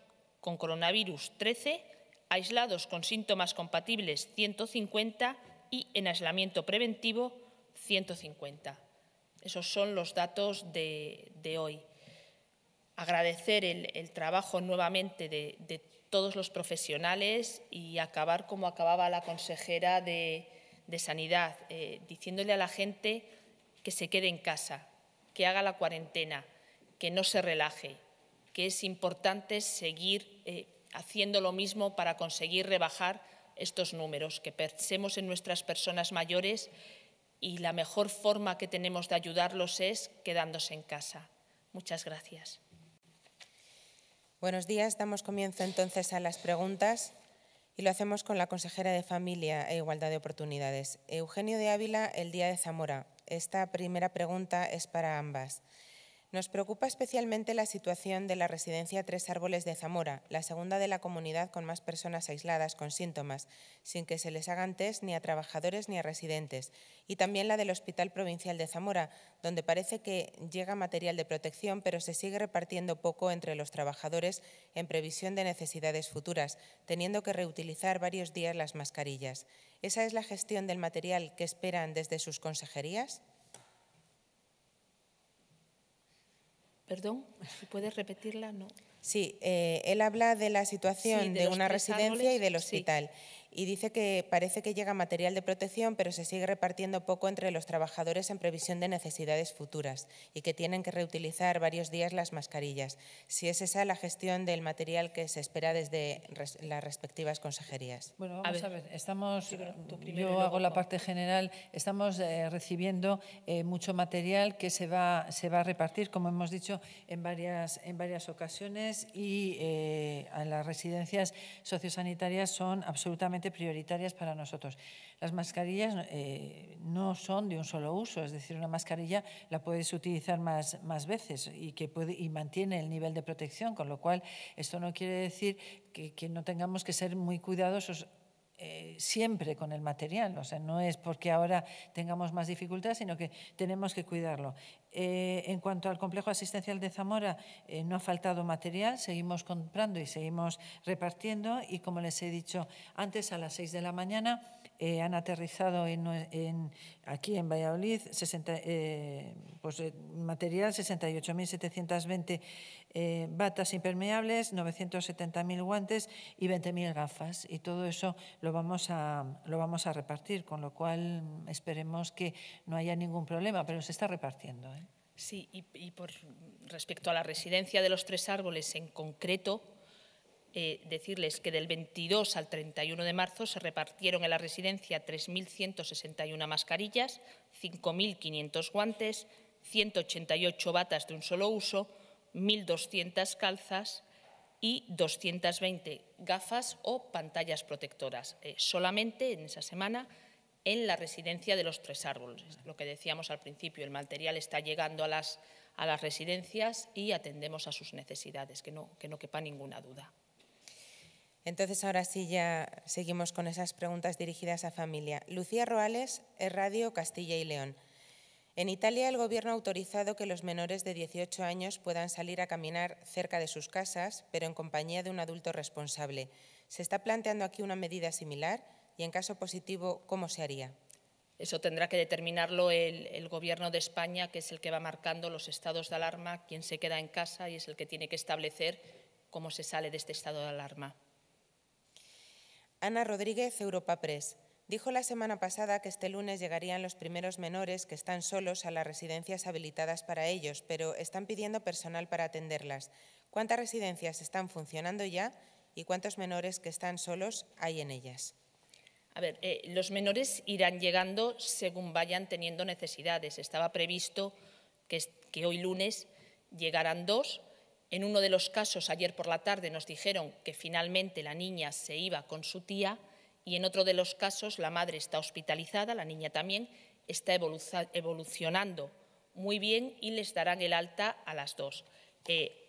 con coronavirus 13, aislados con síntomas compatibles 150 y en aislamiento preventivo 150. Esos son los datos de hoy. Agradecer el trabajo nuevamente de todos los profesionales y acabar como acababa la consejera de Sanidad, diciéndole a la gente que se quede en casa, que haga la cuarentena, que no se relaje, que es importante seguir haciendo lo mismo para conseguir rebajar estos números, que pensemos en nuestras personas mayores y la mejor forma que tenemos de ayudarlos es quedándose en casa. Muchas gracias. Buenos días. Damos comienzo entonces a las preguntas y lo hacemos con la consejera de Familia e Igualdad de Oportunidades. Eugenio de Ávila, El Día de Zamora. Esta primera pregunta es para ambas. Nos preocupa especialmente la situación de la residencia Tres Árboles de Zamora, la segunda de la comunidad con más personas aisladas con síntomas, sin que se les hagan test ni a trabajadores ni a residentes, y también la del Hospital Provincial de Zamora, donde parece que llega material de protección, pero se sigue repartiendo poco entre los trabajadores en previsión de necesidades futuras, teniendo que reutilizar varios días las mascarillas. ¿Esa es la gestión del material que esperan desde sus consejerías? Perdón, si puedes repetirla, no. Sí, él habla de la situación de una residencia y del hospital. Sí. Y dice que parece que llega material de protección, pero se sigue repartiendo poco entre los trabajadores en previsión de necesidades futuras y que tienen que reutilizar varios días las mascarillas. Si es esa la gestión del material que se espera desde las respectivas consejerías. Bueno, vamos a ver, estamos, yo hago la parte general, estamos recibiendo mucho material que se va a repartir, como hemos dicho, en varias ocasiones y las residencias sociosanitarias son absolutamente prioritarias para nosotros. Las mascarillas no son de un solo uso, es decir, una mascarilla la puedes utilizar más veces y que mantiene el nivel de protección, con lo cual esto no quiere decir que no tengamos que ser muy cuidadosos siempre con el material. O sea, no es porque ahora tengamos más dificultad, sino que tenemos que cuidarlo. En cuanto al complejo asistencial de Zamora, no ha faltado material, seguimos comprando y seguimos repartiendo y, como les he dicho antes, a las 6 de la mañana han aterrizado aquí en Valladolid material 68.720 batas impermeables, 970.000 guantes y 20.000 gafas. Y todo eso lo vamos a repartir, con lo cual esperemos que no haya ningún problema, pero se está repartiendo, ¿eh? Sí, y por respecto a la residencia de los Tres Árboles en concreto, decirles que del 22 al 31 de marzo se repartieron en la residencia 3.161 mascarillas, 5.500 guantes, 188 batas de un solo uso, 1.200 calzas y 220 gafas o pantallas protectoras, solamente en esa semana en la residencia de los Tres Árboles. Lo que decíamos al principio, el material está llegando a las residencias y atendemos a sus necesidades, que no quepa ninguna duda. Entonces, ahora sí ya seguimos con esas preguntas dirigidas a Familia. Lucía Roales, Es Radio Castilla y León. En Italia, el Gobierno ha autorizado que los menores de 18 años puedan salir a caminar cerca de sus casas, pero en compañía de un adulto responsable. ¿Se está planteando aquí una medida similar? Y, en caso positivo, ¿cómo se haría? Eso tendrá que determinarlo el Gobierno de España, que es el que va marcando los estados de alarma, quién se queda en casa y es el que tiene que establecer cómo se sale de este estado de alarma. Ana Rodríguez, Europa Press. Dijo la semana pasada que este lunes llegarían los primeros menores que están solos a las residencias habilitadas para ellos, pero están pidiendo personal para atenderlas. ¿Cuántas residencias están funcionando ya y cuántos menores que están solos hay en ellas? A ver, los menores irán llegando según vayan teniendo necesidades. Estaba previsto que hoy lunes llegaran dos. En uno de los casos, ayer por la tarde, nos dijeron que finalmente la niña se iba con su tía y en otro de los casos la madre está hospitalizada, la niña también, está evolucionando muy bien y les darán el alta a las dos.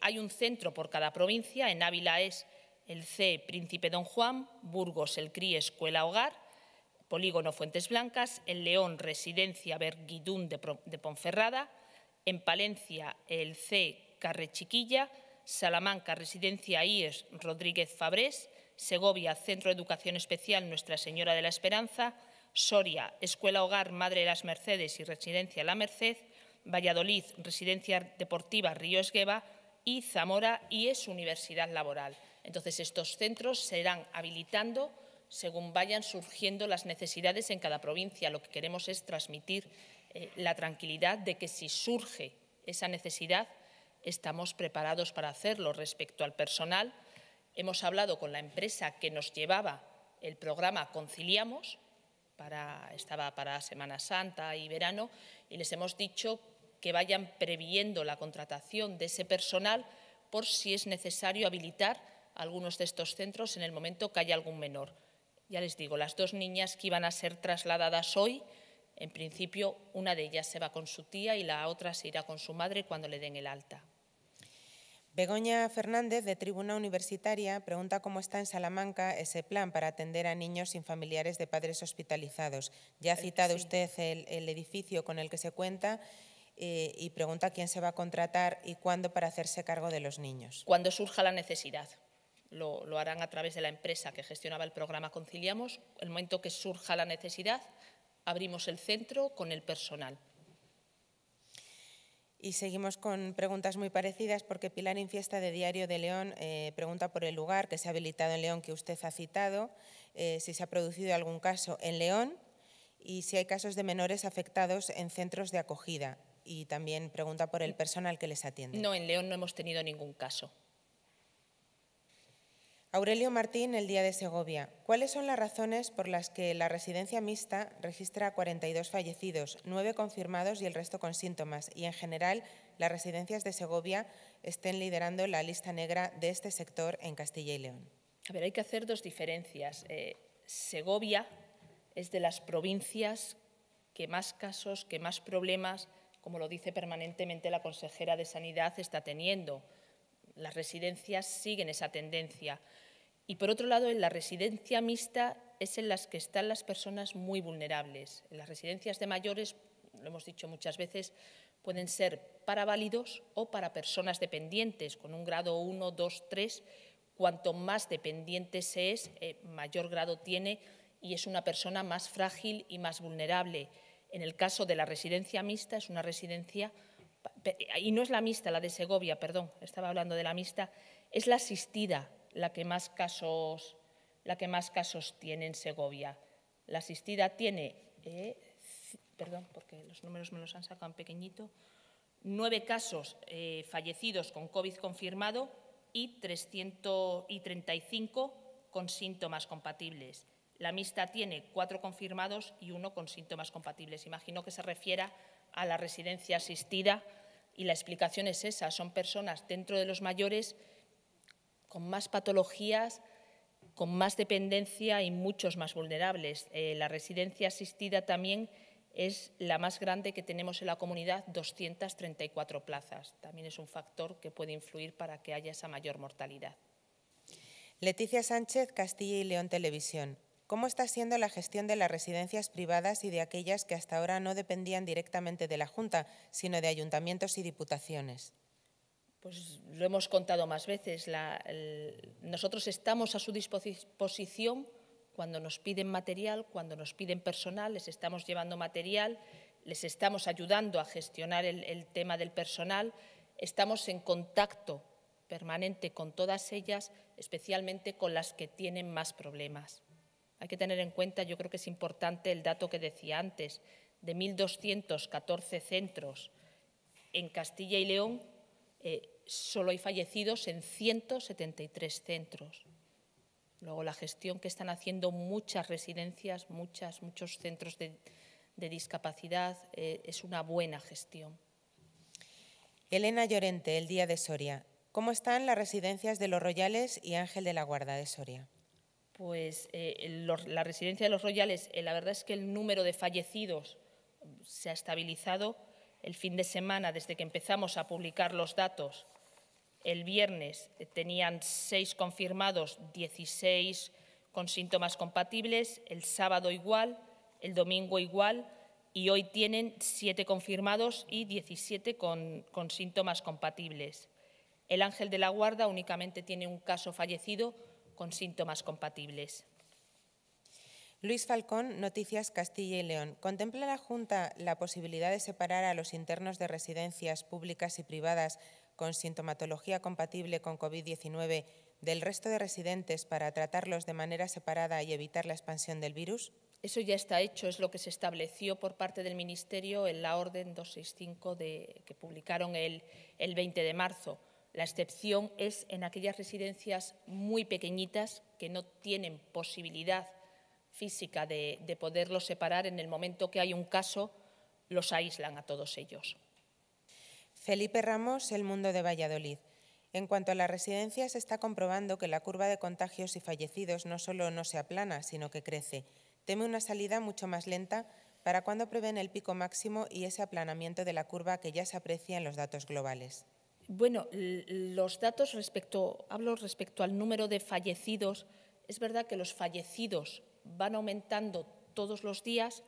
Hay un centro por cada provincia, en Ávila es el CEE Príncipe Don Juan, Burgos el CRIE Escuela Hogar, Polígono Fuentes Blancas, en León Residencia Berguidún de Ponferrada, en Palencia el CEE Carre Chiquilla, Salamanca, Residencia IES Rodríguez Fabrés, Segovia, Centro de Educación Especial Nuestra Señora de la Esperanza, Soria, Escuela Hogar Madre de las Mercedes y Residencia La Merced, Valladolid, Residencia Deportiva Río Esgueva y Zamora IES Universidad Laboral. Entonces, estos centros se irán habilitando según vayan surgiendo las necesidades en cada provincia. Lo que queremos es transmitir la tranquilidad de que si surge esa necesidad, estamos preparados para hacerlo. Respecto al personal, hemos hablado con la empresa que nos llevaba el programa Conciliamos, estaba para Semana Santa y verano, y les hemos dicho que vayan previendo la contratación de ese personal por si es necesario habilitar algunos de estos centros en el momento que haya algún menor. Ya les digo, las dos niñas que iban a ser trasladadas hoy, en principio una de ellas se va con su tía y la otra se irá con su madre cuando le den el alta. Begoña Fernández, de Tribuna Universitaria, pregunta cómo está en Salamanca ese plan para atender a niños sin familiares de padres hospitalizados. Ya ha citado usted el edificio con el que se cuenta y pregunta quién se va a contratar y cuándo para hacerse cargo de los niños. Cuando surja la necesidad. Lo harán a través de la empresa que gestionaba el programa Conciliamos. El momento que surja la necesidad, abrimos el centro con el personal. Y seguimos con preguntas muy parecidas porque Pilar Infiesta de Diario de León pregunta por el lugar que se ha habilitado en León que usted ha citado, si se ha producido algún caso en León y si hay casos de menores afectados en centros de acogida. Y también pregunta por el personal que les atiende. No, en León no hemos tenido ningún caso. Aurelio Martín, El Día de Segovia. ¿Cuáles son las razones por las que la residencia mixta registra 42 fallecidos, 9 confirmados y el resto con síntomas? Y, en general, las residencias de Segovia estén liderando la lista negra de este sector en Castilla y León. A ver, hay que hacer dos diferencias. Segovia es de las provincias que más casos, que más problemas, como lo dice permanentemente la consejera de Sanidad, está teniendo. Las residencias siguen esa tendencia. Y, por otro lado, en la residencia mixta es en las que están las personas muy vulnerables. En las residencias de mayores, lo hemos dicho muchas veces, pueden ser para válidos o para personas dependientes, con un grado 1, 2, 3. Cuanto más dependiente se es, mayor grado tiene y es una persona más frágil y más vulnerable. En el caso de la residencia mixta, es una residencia y no es la mixta, la de Segovia, perdón, estaba hablando de la mixta, es la asistida la que más casos tiene en Segovia. La asistida tiene, perdón, porque los números me los han sacado en pequeñito, 9 casos fallecidos con COVID confirmado y 335 con síntomas compatibles. La mixta tiene 4 confirmados y 1 con síntomas compatibles. Imagino que se refiera a la residencia asistida y la explicación es esa, son personas dentro de los mayores con más patologías, con más dependencia y muchos más vulnerables. La residencia asistida también es la más grande que tenemos en la comunidad, 234 plazas. También es un factor que puede influir para que haya esa mayor mortalidad. Leticia Sánchez, Castilla y León Televisión. ¿Cómo está siendo la gestión de las residencias privadas y de aquellas que hasta ahora no dependían directamente de la Junta, sino de ayuntamientos y diputaciones? Pues lo hemos contado más veces. Nosotros estamos a su disposición cuando nos piden material, cuando nos piden personal, les estamos llevando material, les estamos ayudando a gestionar el tema del personal, estamos en contacto permanente con todas ellas, especialmente con las que tienen más problemas. Hay que tener en cuenta, yo creo que es importante el dato que decía antes, de 1.214 centros en Castilla y León, solo hay fallecidos en 173 centros. Luego, la gestión que están haciendo muchas residencias, muchos centros de discapacidad, es una buena gestión. Elena Llorente, El Día de Soria. ¿Cómo están las residencias de Los Royales y Ángel de la Guarda de Soria? Pues la residencia de Los Royales, la verdad es que el número de fallecidos se ha estabilizado. El fin de semana, desde que empezamos a publicar los datos, el viernes tenían 6 confirmados, 16 con síntomas compatibles, el sábado igual, el domingo igual y hoy tienen 7 confirmados y 17 con síntomas compatibles. El Ángel de la Guarda únicamente tiene un caso fallecido con síntomas compatibles. Luis Falcón, Noticias Castilla y León. ¿Contempla la Junta la posibilidad de separar a los internos de residencias públicas y privadas con sintomatología compatible con COVID-19 del resto de residentes para tratarlos de manera separada y evitar la expansión del virus? Eso ya está hecho, es lo que se estableció por parte del Ministerio en la Orden 265 que publicaron el 20 de marzo. La excepción es en aquellas residencias muy pequeñitas que no tienen posibilidad física de poderlos separar. En el momento que hay un caso, los aíslan a todos ellos. Felipe Ramos, El Mundo de Valladolid. En cuanto a las residencias, se está comprobando que la curva de contagios y fallecidos no solo no se aplana, sino que crece. Teme una salida mucho más lenta. ¿Para cuándo prevén el pico máximo y ese aplanamiento de la curva que ya se aprecia en los datos globales? Bueno, los datos respecto al número de fallecidos, es verdad que los fallecidos van aumentando todos los días,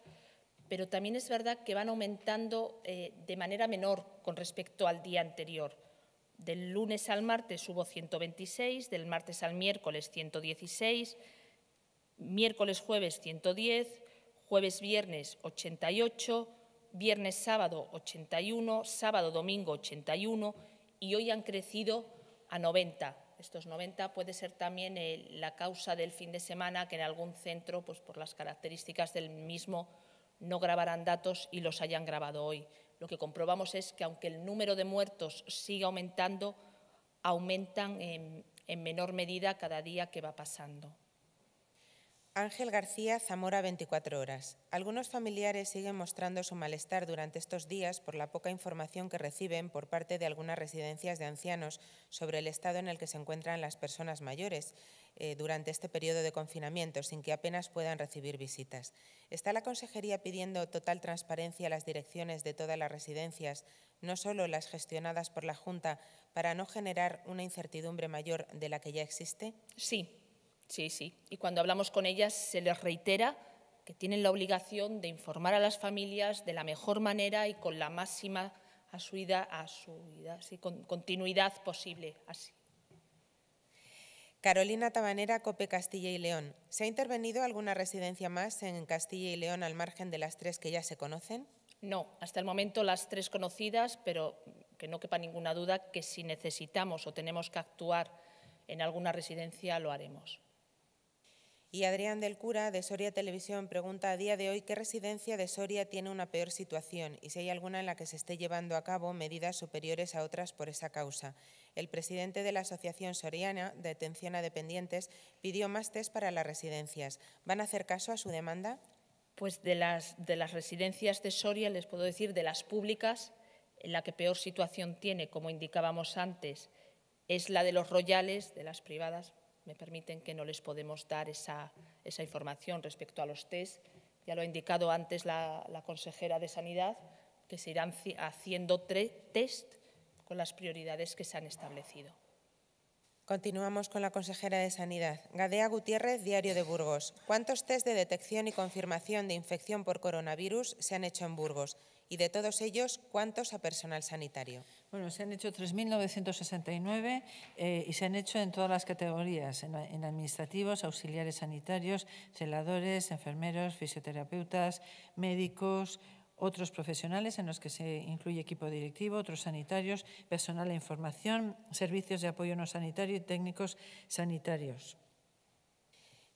pero también es verdad que van aumentando de manera menor con respecto al día anterior. Del lunes al martes hubo 126, del martes al miércoles 116, miércoles jueves 110, jueves viernes 88, viernes sábado 81, sábado domingo 81 y hoy han crecido a 90. Estos 90 puede ser también la causa del fin de semana, que en algún centro, pues por las características del mismo, no grabarán datos y los hayan grabado hoy. Lo que comprobamos es que, aunque el número de muertos sigue aumentando, aumentan en menor medida cada día que va pasando. Ángel García, Zamora 24 horas. Algunos familiares siguen mostrando su malestar durante estos días por la poca información que reciben por parte de algunas residencias de ancianos sobre el estado en el que se encuentran las personas mayores durante este periodo de confinamiento, sin que apenas puedan recibir visitas. ¿Está la Consejería pidiendo total transparencia a las direcciones de todas las residencias, no solo las gestionadas por la Junta, para no generar una incertidumbre mayor de la que ya existe? Sí. Sí. Y cuando hablamos con ellas se les reitera que tienen la obligación de informar a las familias de la mejor manera y con la máxima continuidad posible. Así. Carolina Tabanera, COPE Castilla y León. ¿Se ha intervenido alguna residencia más en Castilla y León al margen de las tres que ya se conocen? No, hasta el momento las tres conocidas, pero que no quepa ninguna duda que si necesitamos o tenemos que actuar en alguna residencia lo haremos. Y Adrián del Cura, de Soria Televisión, pregunta a día de hoy qué residencia de Soria tiene una peor situación y si hay alguna en la que se esté llevando a cabo medidas superiores a otras por esa causa. El presidente de la Asociación Soriana de Atención a Dependientes pidió más test para las residencias. ¿Van a hacer caso a su demanda? Pues de las residencias de Soria, les puedo decir, de las públicas, en la que peor situación tiene, como indicábamos antes, es la de Los Royales. De las privadas, me permiten que no les podemos dar esa información respecto a los test. Ya lo ha indicado antes la consejera de Sanidad, que se irán haciendo tres test con las prioridades que se han establecido. Continuamos con la consejera de Sanidad. Gadea Gutiérrez, Diario de Burgos. ¿Cuántos test de detección y confirmación de infección por coronavirus se han hecho en Burgos? Y de todos ellos, ¿cuántos a personal sanitario? Bueno, se han hecho 3.969 y se han hecho en todas las categorías, en administrativos, auxiliares sanitarios, celadores, enfermeros, fisioterapeutas, médicos, otros profesionales en los que se incluye equipo directivo, otros sanitarios, personal de información, servicios de apoyo no sanitario y técnicos sanitarios.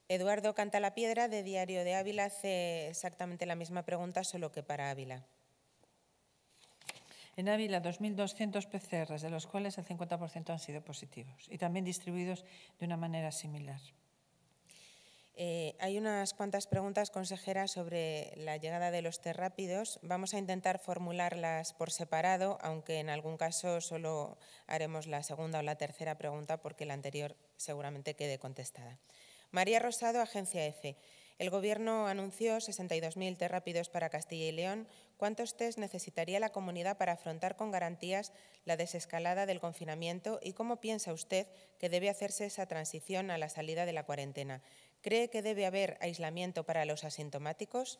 Eduardo Cantalapiedra, de Diario de Ávila, hace exactamente la misma pregunta, solo que para Ávila. En Ávila, 2.200 PCRs, de los cuales el 50% han sido positivos y también distribuidos de una manera similar. Hay unas cuantas preguntas, consejera, sobre la llegada de los test rápidos. Vamos a intentar formularlas por separado, aunque en algún caso solo haremos la segunda o la tercera pregunta, porque la anterior seguramente quede contestada. María Rosado, Agencia EFE. El Gobierno anunció 62.000 test rápidos para Castilla y León. ¿Cuántos test necesitaría la comunidad para afrontar con garantías la desescalada del confinamiento y cómo piensa usted que debe hacerse esa transición a la salida de la cuarentena? ¿Cree que debe haber aislamiento para los asintomáticos?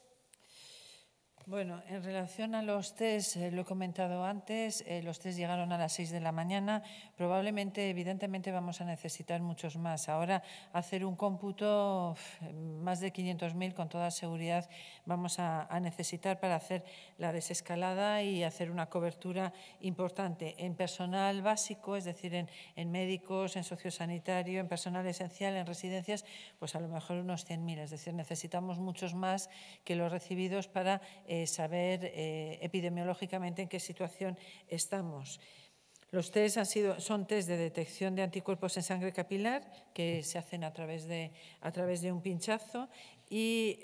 Bueno, en relación a los test, lo he comentado antes, los test llegaron a las 6 de la mañana. Probablemente, evidentemente, vamos a necesitar muchos más. Ahora, hacer un cómputo, más de 500.000, con toda seguridad, vamos a necesitar para hacer la desescalada y hacer una cobertura importante en personal básico, es decir, en médicos, en sociosanitario, en personal esencial, en residencias, pues a lo mejor unos 100.000. Es decir, necesitamos muchos más que los recibidos para saber epidemiológicamente en qué situación estamos. Los test son test de detección de anticuerpos en sangre capilar que se hacen a través de un pinchazo y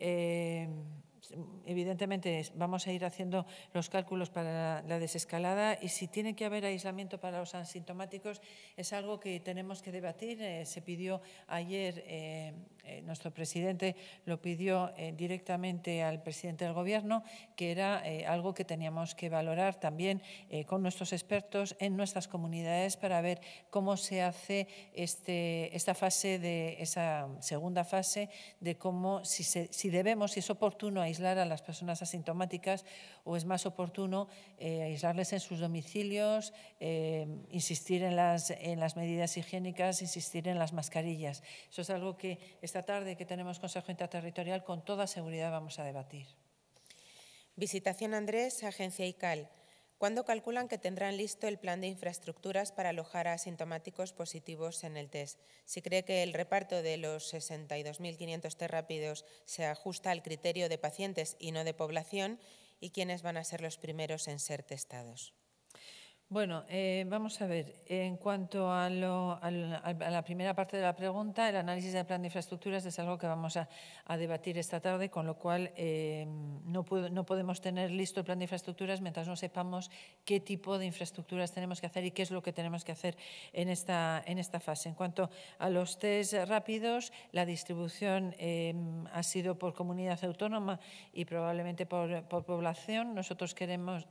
evidentemente vamos a ir haciendo los cálculos para la desescalada y si tiene que haber aislamiento para los asintomáticos es algo que tenemos que debatir. Se pidió ayer, nuestro presidente lo pidió directamente al presidente del Gobierno, que era algo que teníamos que valorar también con nuestros expertos en nuestras comunidades para ver cómo se hace esa segunda fase de cómo, si es oportuno aislar a las personas asintomáticas o es más oportuno aislarles en sus domicilios, insistir en las medidas higiénicas, insistir en las mascarillas. Eso es algo que esta tarde que tenemos Consejo Interterritorial con toda seguridad vamos a debatir. Visitación Andrés, Agencia ICAL. ¿Cuándo calculan que tendrán listo el plan de infraestructuras para alojar a asintomáticos positivos en el test? Si cree que el reparto de los 62.500 test rápidos se ajusta al criterio de pacientes y no de población, ¿y quiénes van a ser los primeros en ser testados? Bueno, vamos a ver, en cuanto a la primera parte de la pregunta, el análisis del plan de infraestructuras es algo que vamos a debatir esta tarde, con lo cual no podemos tener listo el plan de infraestructuras mientras no sepamos qué tipo de infraestructuras tenemos que hacer y qué es lo que tenemos que hacer en esta fase. En cuanto a los test rápidos, la distribución ha sido por comunidad autónoma y probablemente por población. Nosotros creemos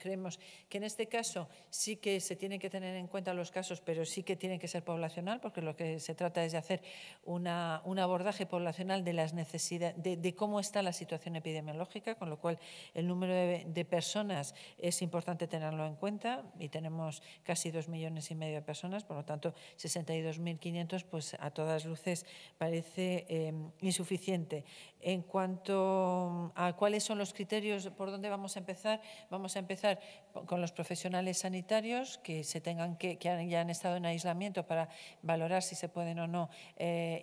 que en este caso sí que se tienen que tener en cuenta los casos, pero sí que tienen que ser poblacional, porque lo que se trata es de hacer un abordaje poblacional de las necesidades, de cómo está la situación epidemiológica, con lo cual el número de personas es importante tenerlo en cuenta y tenemos casi 2,5 millones de personas, por lo tanto 62.500 pues a todas luces parece insuficiente. En cuanto a cuáles son los criterios, por dónde vamos a empezar con los profesionales sanitarios que se tengan que ya han estado en aislamiento para valorar si se pueden o no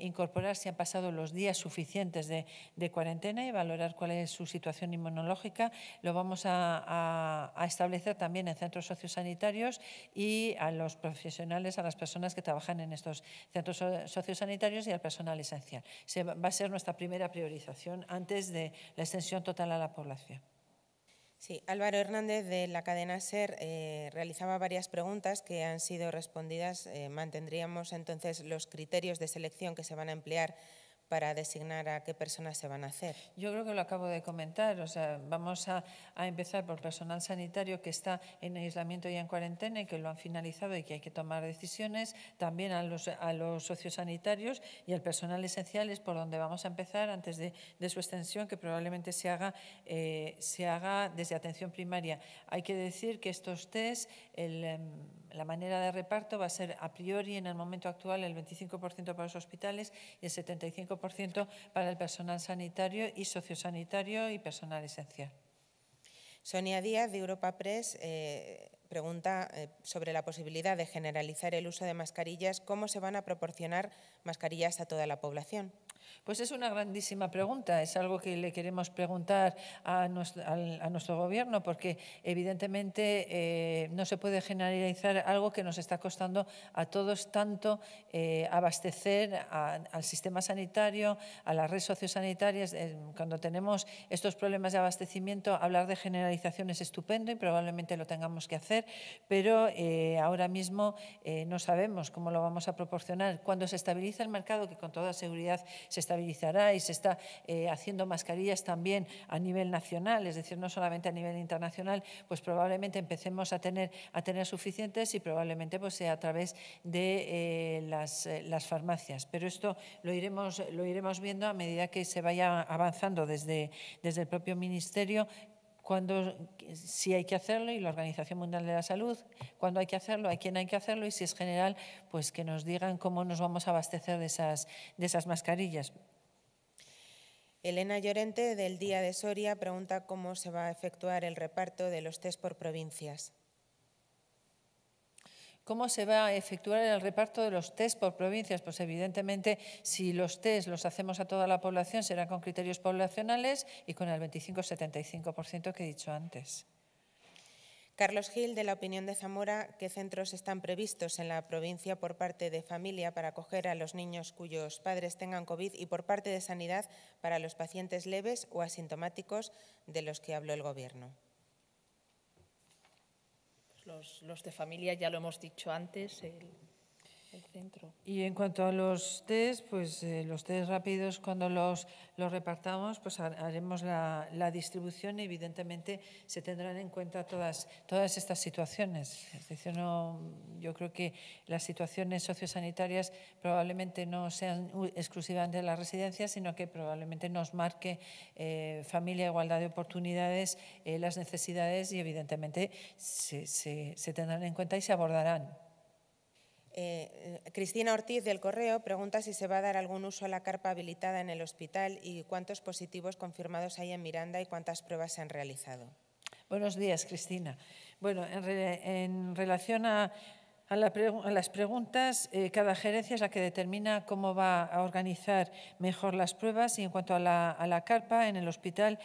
incorporar, si han pasado los días suficientes de cuarentena y valorar cuál es su situación inmunológica. Lo vamos a establecer también en centros sociosanitarios y a los profesionales, a las personas que trabajan en estos centros sociosanitarios y al personal esencial. Va a ser nuestra primera priorización antes de la extensión total a la población. Sí, Álvaro Hernández de la cadena SER realizaba varias preguntas que han sido respondidas. ¿Mantendríamos entonces los criterios de selección que se van a emplear para designar a qué personas se van a hacer? Yo creo que lo acabo de comentar, o sea, vamos a empezar por personal sanitario que está en aislamiento y en cuarentena y que lo han finalizado y que hay que tomar decisiones, también a los sociosanitarios y al personal esencial es por donde vamos a empezar antes de su extensión, que probablemente se haga desde atención primaria. Hay que decir que estos test, la manera de reparto va a ser a priori en el momento actual el 25% para los hospitales y el 75% para el personal sanitario y sociosanitario y personal esencial. Sonia Díaz, de Europa Press, pregunta sobre la posibilidad de generalizar el uso de mascarillas. ¿Cómo se van a proporcionar mascarillas a toda la población? Pues es una grandísima pregunta, es algo que le queremos preguntar a nuestro Gobierno, porque evidentemente no se puede generalizar algo que nos está costando a todos tanto abastecer al sistema sanitario, a las redes sociosanitarias. Cuando tenemos estos problemas de abastecimiento, hablar de generalización es estupendo y probablemente lo tengamos que hacer, pero ahora mismo no sabemos cómo lo vamos a proporcionar. Cuando se estabiliza el mercado, que con toda seguridad se estabilizará y se está haciendo mascarillas también a nivel nacional, es decir, no solamente a nivel internacional, pues probablemente empecemos a tener suficientes y probablemente pues, sea a través de las farmacias. Pero esto lo iremos viendo a medida que se vaya avanzando desde el propio Ministerio si hay que hacerlo, y la Organización Mundial de la Salud, cuándo hay que hacerlo, a quién hay que hacerlo, y si es general, pues que nos digan cómo nos vamos a abastecer de esas mascarillas. Elena Llorente, del Día de Soria, pregunta cómo se va a efectuar el reparto de los test por provincias. ¿Cómo se va a efectuar el reparto de los test por provincias? Pues evidentemente, si los test los hacemos a toda la población, serán con criterios poblacionales y con el 25-75% que he dicho antes. Carlos Gil, de La Opinión de Zamora, ¿qué centros están previstos en la provincia por parte de Familia para acoger a los niños cuyos padres tengan COVID y por parte de Sanidad para los pacientes leves o asintomáticos de los que habló el Gobierno? Los de Familia ya lo hemos dicho antes, el centro. Y en cuanto a los test, pues los test rápidos, cuando los repartamos, pues haremos la distribución, y evidentemente se tendrán en cuenta todas estas situaciones. Es decir, yo creo que las situaciones sociosanitarias probablemente no sean exclusivamente de las residencias, sino que probablemente nos marque Familia e Igualdad de Oportunidades, las necesidades, y evidentemente se tendrán en cuenta y se abordarán. Cristina Ortiz, del Correo, pregunta si se va a dar algún uso a la carpa habilitada en el hospital y cuántos positivos confirmados hay en Miranda y cuántas pruebas se han realizado. Buenos días, Cristina. Bueno, en relación a las preguntas, cada gerencia es la que determina cómo va a organizar mejor las pruebas, y en cuanto a la carpa en el hospital,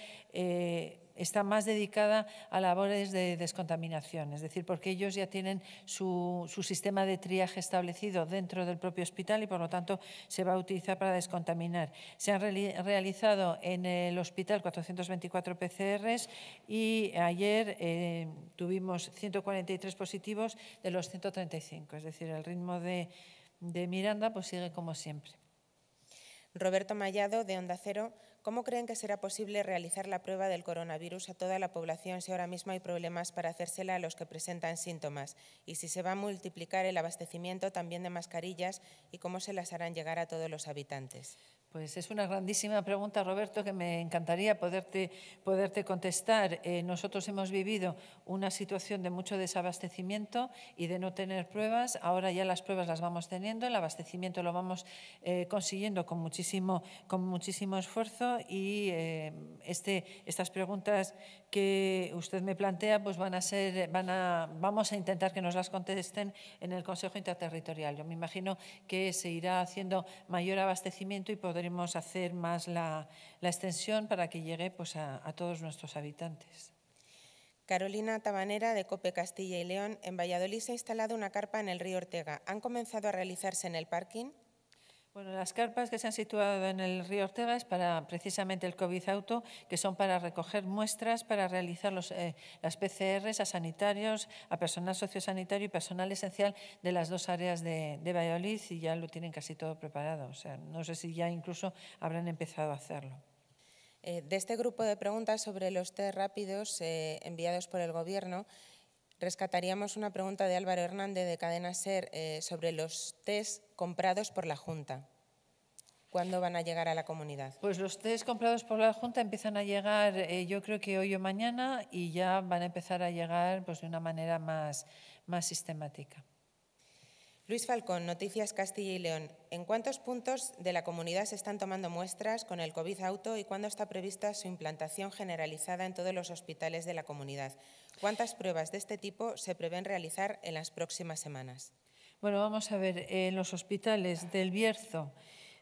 está más dedicada a labores de descontaminación, es decir, porque ellos ya tienen su sistema de triaje establecido dentro del propio hospital, y por lo tanto se va a utilizar para descontaminar. Se han realizado en el hospital 424 PCRs y ayer tuvimos 143 positivos de los 135, es decir, el ritmo de Miranda pues sigue como siempre. Roberto Mallado, de Onda Cero, ¿cómo creen que será posible realizar la prueba del coronavirus a toda la población si ahora mismo hay problemas para hacérsela a los que presentan síntomas? Y si se va a multiplicar el abastecimiento también de mascarillas, y cómo se las harán llegar a todos los habitantes. Pues es una grandísima pregunta, Roberto, que me encantaría poderte contestar. Nosotros hemos vivido una situación de mucho desabastecimiento y de no tener pruebas. Ahora ya las pruebas las vamos teniendo, el abastecimiento lo vamos consiguiendo con muchísimo esfuerzo, y estas preguntas que usted me plantea pues vamos a intentar que nos las contesten en el Consejo Interterritorial. Yo me imagino que se irá haciendo mayor abastecimiento y podremos hacer más la extensión para que llegue pues a todos nuestros habitantes. Carolina Tabanera, de COPE Castilla y León, en Valladolid se ha instalado una carpa en el río Ortega. ¿Han comenzado a realizarse en el parking? Bueno, las carpas que se han situado en el río Ortega es para precisamente el COVID auto, que son para recoger muestras, para realizar las PCRs a sanitarios, a personal sociosanitario y personal esencial de las dos áreas de Valladolid, y ya lo tienen casi todo preparado. O sea, no sé si ya incluso habrán empezado a hacerlo. De este grupo de preguntas sobre los test rápidos enviados por el Gobierno, rescataríamos una pregunta de Álvaro Hernández, de Cadena SER, sobre los test comprados por la Junta. ¿Cuándo van a llegar a la comunidad? Pues los test comprados por la Junta empiezan a llegar, yo creo que hoy o mañana, y ya van a empezar a llegar pues, de una manera más sistemática. Luis Falcón, Noticias Castilla y León. ¿En cuántos puntos de la comunidad se están tomando muestras con el COVID auto y cuándo está prevista su implantación generalizada en todos los hospitales de la comunidad? ¿Cuántas pruebas de este tipo se prevén realizar en las próximas semanas? Bueno, vamos a ver, en los hospitales del Bierzo,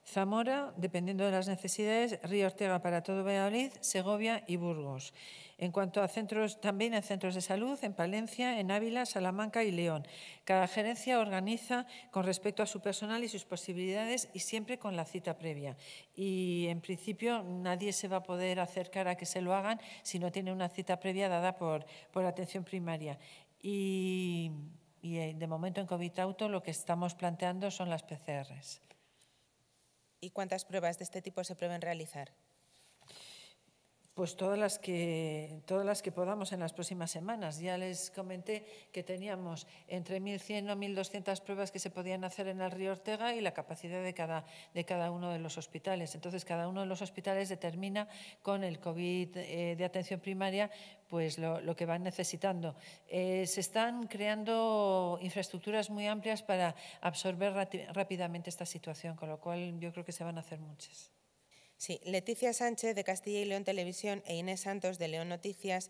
Zamora, dependiendo de las necesidades, Río Ortega para todo Valladolid, Segovia y Burgos. En cuanto a centros, también en centros de salud, en Palencia, en Ávila, Salamanca y León. Cada gerencia organiza con respecto a su personal y sus posibilidades y siempre con la cita previa. Y en principio nadie se va a poder acercar a que se lo hagan si no tiene una cita previa dada por atención primaria. Y de momento en COVID Auto lo que estamos planteando son las PCRs. ¿Y cuántas pruebas de este tipo se prevén realizar? pues todas las que podamos en las próximas semanas. Ya les comenté que teníamos entre 1.100 o 1.200 pruebas que se podían hacer en el río Ortega y la capacidad de cada uno de los hospitales. Entonces, cada uno de los hospitales determina con el COVID de atención primaria pues lo que van necesitando. Se están creando infraestructuras muy amplias para absorber rápidamente esta situación, con lo cual yo creo que se van a hacer muchas. Sí, Leticia Sánchez de Castilla y León Televisión e Inés Santos de León Noticias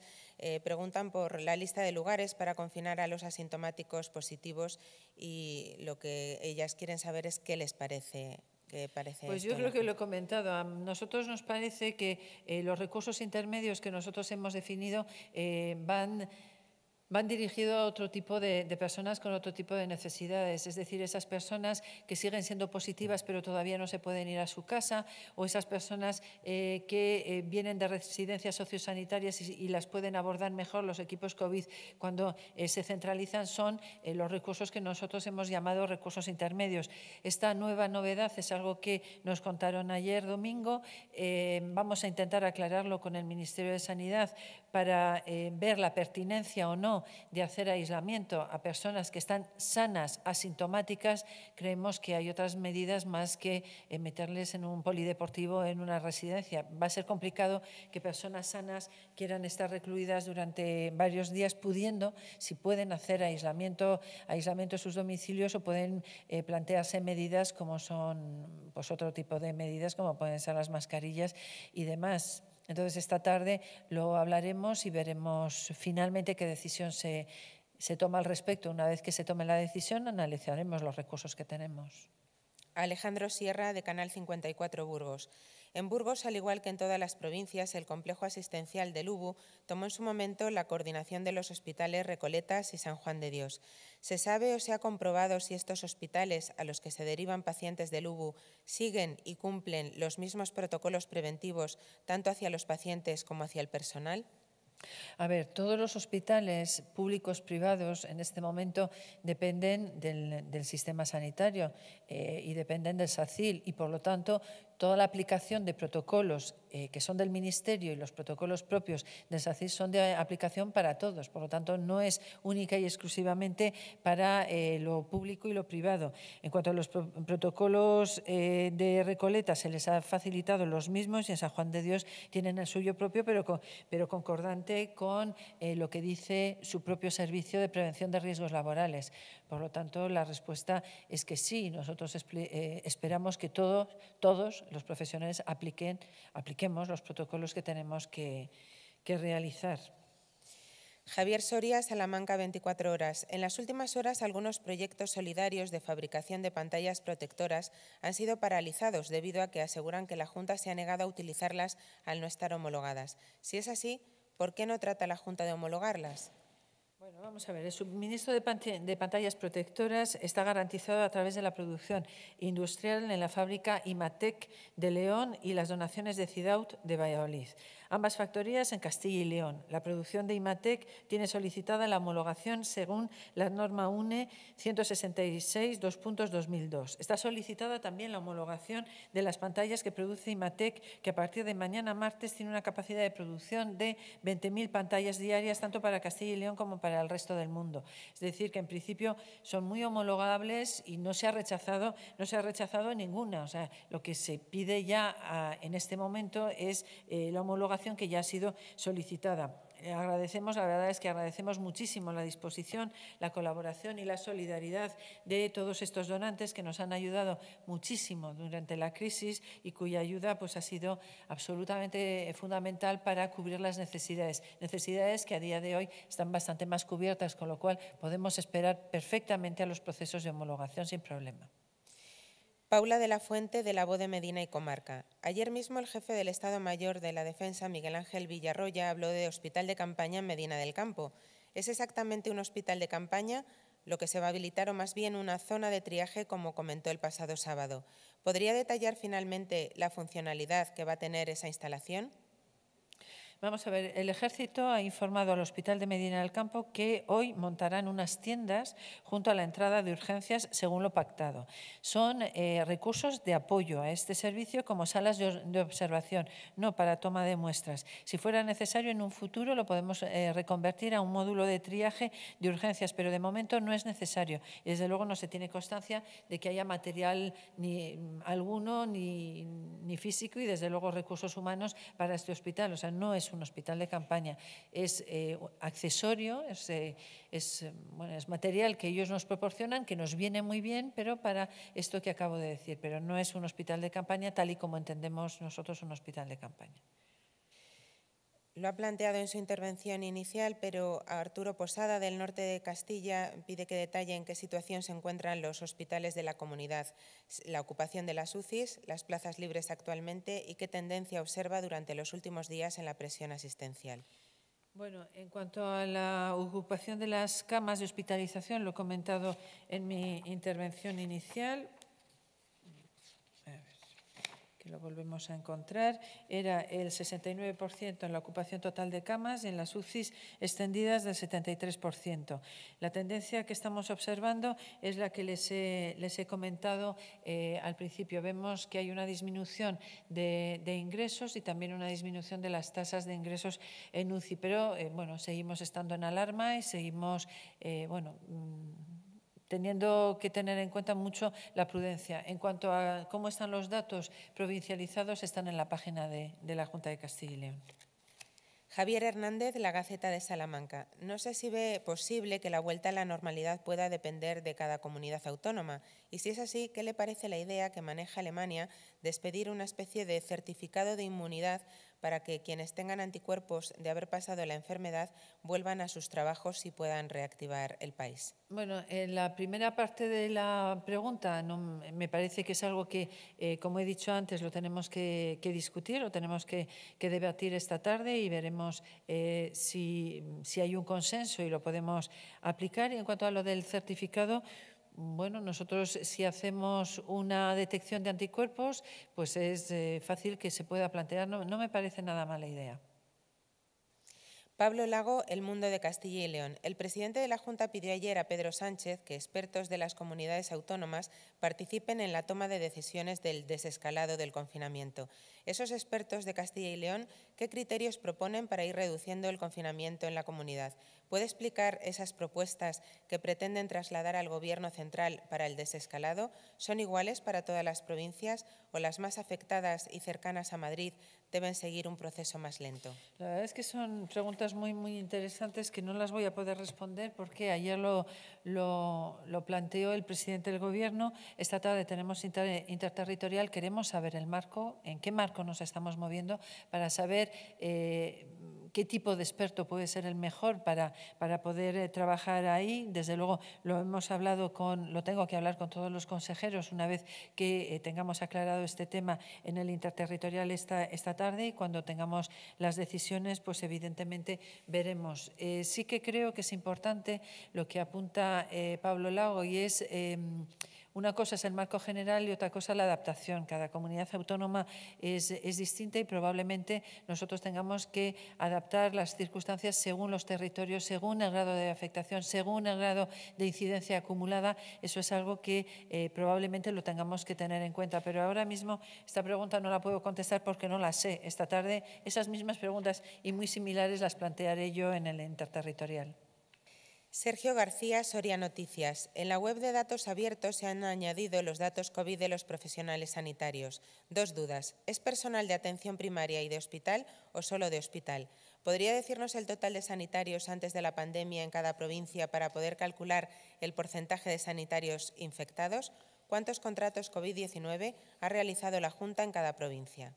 preguntan por la lista de lugares para confinar a los asintomáticos positivos y lo que ellas quieren saber es qué les parece. Pues yo creo que lo he comentado. A nosotros nos parece que los recursos intermedios que nosotros hemos definido van dirigidos a otro tipo de personas con otro tipo de necesidades, es decir, esas personas que siguen siendo positivas pero todavía no se pueden ir a su casa, o esas personas que vienen de residencias sociosanitarias y las pueden abordar mejor los equipos COVID cuando se centralizan, son los recursos que nosotros hemos llamado recursos intermedios. Esta nueva novedad es algo que nos contaron ayer domingo. Vamos a intentar aclararlo con el Ministerio de Sanidad para ver la pertinencia o no de hacer aislamiento a personas que están sanas, asintomáticas. Creemos que hay otras medidas más que meterles en un polideportivo, en una residencia. Va a ser complicado que personas sanas quieran estar recluidas durante varios días, pudiendo, si pueden, hacer aislamiento en sus domicilios, o pueden plantearse medidas como son, pues, otro tipo de medidas como pueden ser las mascarillas y demás. Entonces, esta tarde lo hablaremos y veremos finalmente qué decisión se toma al respecto. Una vez que se tome la decisión, analizaremos los recursos que tenemos. Alejandro Sierra, de Canal 54 Burgos. En Burgos, al igual que en todas las provincias, el complejo asistencial del UBU tomó en su momento la coordinación de los hospitales Recoletas y San Juan de Dios. ¿Se sabe o se ha comprobado si estos hospitales a los que se derivan pacientes del UBU siguen y cumplen los mismos protocolos preventivos tanto hacia los pacientes como hacia el personal? A ver, todos los hospitales públicos, privados, en este momento dependen del sistema sanitario y dependen del Sacyl, y por lo tanto toda la aplicación de protocolos que son del Ministerio y los protocolos propios del Sacyl son de aplicación para todos. Por lo tanto, no es única y exclusivamente para lo público y lo privado. En cuanto a los protocolos de Recoleta, se les ha facilitado los mismos, y en San Juan de Dios tienen el suyo propio, pero concordante con lo que dice su propio servicio de prevención de riesgos laborales. Por lo tanto, la respuesta es que sí. Nosotros esperamos que todos los profesionales apliquemos los protocolos que tenemos que realizar. Javier Soria, Salamanca 24 horas. En las últimas horas, algunos proyectos solidarios de fabricación de pantallas protectoras han sido paralizados debido a que aseguran que la Junta se ha negado a utilizarlas al no estar homologadas. Si es así, ¿por qué no trata la Junta de homologarlas? Bueno, vamos a ver, el suministro de pantallas protectoras está garantizado a través de la producción industrial en la fábrica Imatec de León y las donaciones de Cidaut de Valladolid. Ambas factorías en Castilla y León. La producción de Imatec tiene solicitada la homologación según la norma UNE 166.2.2002. Está solicitada también la homologación de las pantallas que produce Imatec, que a partir de mañana martes tiene una capacidad de producción de 20.000 pantallas diarias, tanto para Castilla y León como para el resto del mundo. Es decir, que en principio son muy homologables y no se ha rechazado ninguna. O sea, lo que se pide ya en este momento es la homologación que ya ha sido solicitada. La verdad es que agradecemos muchísimo la disposición, la colaboración y la solidaridad de todos estos donantes que nos han ayudado muchísimo durante la crisis y cuya ayuda, pues, ha sido absolutamente fundamental para cubrir las necesidades que a día de hoy están bastante más cubiertas, con lo cual podemos esperar perfectamente a los procesos de homologación sin problema. Paula de la Fuente, de La Voz de Medina y Comarca. Ayer mismo el jefe del Estado Mayor de la Defensa, Miguel Ángel Villarroya, habló de hospital de campaña en Medina del Campo. ¿Es exactamente un hospital de campaña lo que se va a habilitar, o más bien una zona de triaje, como comentó el pasado sábado? ¿Podría detallar finalmente la funcionalidad que va a tener esa instalación? Vamos a ver, el Ejército ha informado al Hospital de Medina del Campo que hoy montarán unas tiendas junto a la entrada de urgencias según lo pactado. Son recursos de apoyo a este servicio como salas de observación, no para toma de muestras. Si fuera necesario en un futuro lo podemos reconvertir a un módulo de triaje de urgencias, pero de momento no es necesario. Y desde luego no se tiene constancia de que haya material ni físico y desde luego recursos humanos para este hospital. O sea, no es un hospital de campaña, es accesorio, es material que ellos nos proporcionan, que nos viene muy bien, pero para esto que acabo de decir, pero no es un hospital de campaña tal y como entendemos nosotros un hospital de campaña. Lo ha planteado en su intervención inicial, pero Arturo Posada, del norte de Castilla, pide que detalle en qué situación se encuentran los hospitales de la comunidad, la ocupación de las UCIs, las plazas libres actualmente y qué tendencia observa durante los últimos días en la presión asistencial. Bueno, en cuanto a la ocupación de las camas de hospitalización, lo he comentado en mi intervención inicial. Lo volvemos a encontrar, era el 69% en la ocupación total de camas y en las UCIs extendidas del 73%. La tendencia que estamos observando es la que les he comentado al principio. Vemos que hay una disminución de ingresos y también una disminución de las tasas de ingresos en UCI, pero bueno, seguimos estando en alarma y seguimos teniendo que tener en cuenta mucho la prudencia. En cuanto a cómo están los datos provincializados, están en la página de la Junta de Castilla y León. Javier Hernández, La Gaceta de Salamanca. No sé si ve posible que la vuelta a la normalidad pueda depender de cada comunidad autónoma. Y si es así, ¿qué le parece la idea que maneja Alemania de expedir una especie de certificado de inmunidad para que quienes tengan anticuerpos de haber pasado la enfermedad vuelvan a sus trabajos y puedan reactivar el país? Bueno, en la primera parte de la pregunta me parece que es algo que, como he dicho antes, lo tenemos que discutir, lo tenemos que debatir esta tarde y veremos si hay un consenso y lo podemos aplicar. Y en cuanto a lo del certificado, bueno, nosotros si hacemos una detección de anticuerpos, pues es fácil que se pueda plantear. No me parece nada mala idea. Pablo Lago, El Mundo de Castilla y León. El presidente de la Junta pidió ayer a Pedro Sánchez que expertos de las comunidades autónomas participen en la toma de decisiones del desescalado del confinamiento. Esos expertos de Castilla y León, ¿qué criterios proponen para ir reduciendo el confinamiento en la comunidad? ¿Puede explicar esas propuestas que pretenden trasladar al Gobierno central para el desescalado? ¿Son iguales para todas las provincias o las más afectadas y cercanas a Madrid deben seguir un proceso más lento? La verdad es que son preguntas muy, muy interesantes que no las voy a poder responder porque ayer lo planteó el presidente del Gobierno. Esta tarde tenemos interterritorial, queremos saber el marco, en qué marco nos estamos moviendo para saber qué tipo de experto puede ser el mejor para poder trabajar ahí. Desde luego lo tengo que hablar con todos los consejeros una vez que tengamos aclarado este tema en el interterritorial esta tarde y cuando tengamos las decisiones, pues evidentemente veremos. Sí que creo que es importante lo que apunta Pablo Lago y es… Una cosa es el marco general y otra cosa la adaptación. Cada comunidad autónoma es distinta y probablemente nosotros tengamos que adaptar las circunstancias según los territorios, según el grado de afectación, según el grado de incidencia acumulada. Eso es algo que probablemente lo tengamos que tener en cuenta. Pero ahora mismo esta pregunta no la puedo contestar porque no la sé. Esta tarde esas mismas preguntas y muy similares las plantearé yo en el interterritorial. Sergio García, Soria Noticias. En la web de datos abiertos se han añadido los datos COVID de los profesionales sanitarios. Dos dudas. ¿Es personal de atención primaria y de hospital o solo de hospital? ¿Podría decirnos el total de sanitarios antes de la pandemia en cada provincia para poder calcular el porcentaje de sanitarios infectados? ¿Cuántos contratos COVID-19 ha realizado la Junta en cada provincia?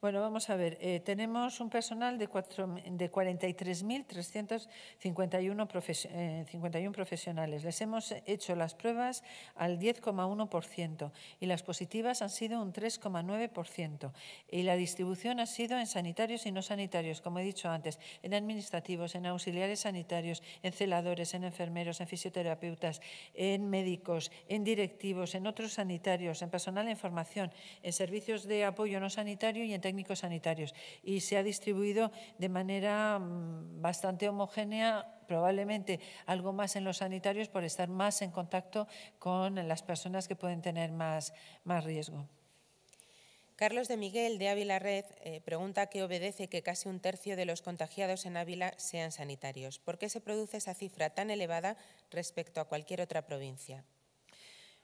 Bueno, vamos a ver. Tenemos un personal de 43.351 profesionales. Les hemos hecho las pruebas al 10,1% y las positivas han sido un 3,9%. Y la distribución ha sido en sanitarios y no sanitarios, como he dicho antes, en administrativos, en auxiliares sanitarios, en celadores, en enfermeros, en fisioterapeutas, en médicos, en directivos, en otros sanitarios, en personal en formación, en servicios de apoyo no sanitario sanitario y en técnicos sanitarios. Y se ha distribuido de manera bastante homogénea, probablemente algo más en los sanitarios por estar más en contacto con las personas que pueden tener más riesgo. Carlos de Miguel, de Ávila Red, pregunta que obedece que casi un tercio de los contagiados en Ávila sean sanitarios. ¿Por qué se produce esa cifra tan elevada respecto a cualquier otra provincia?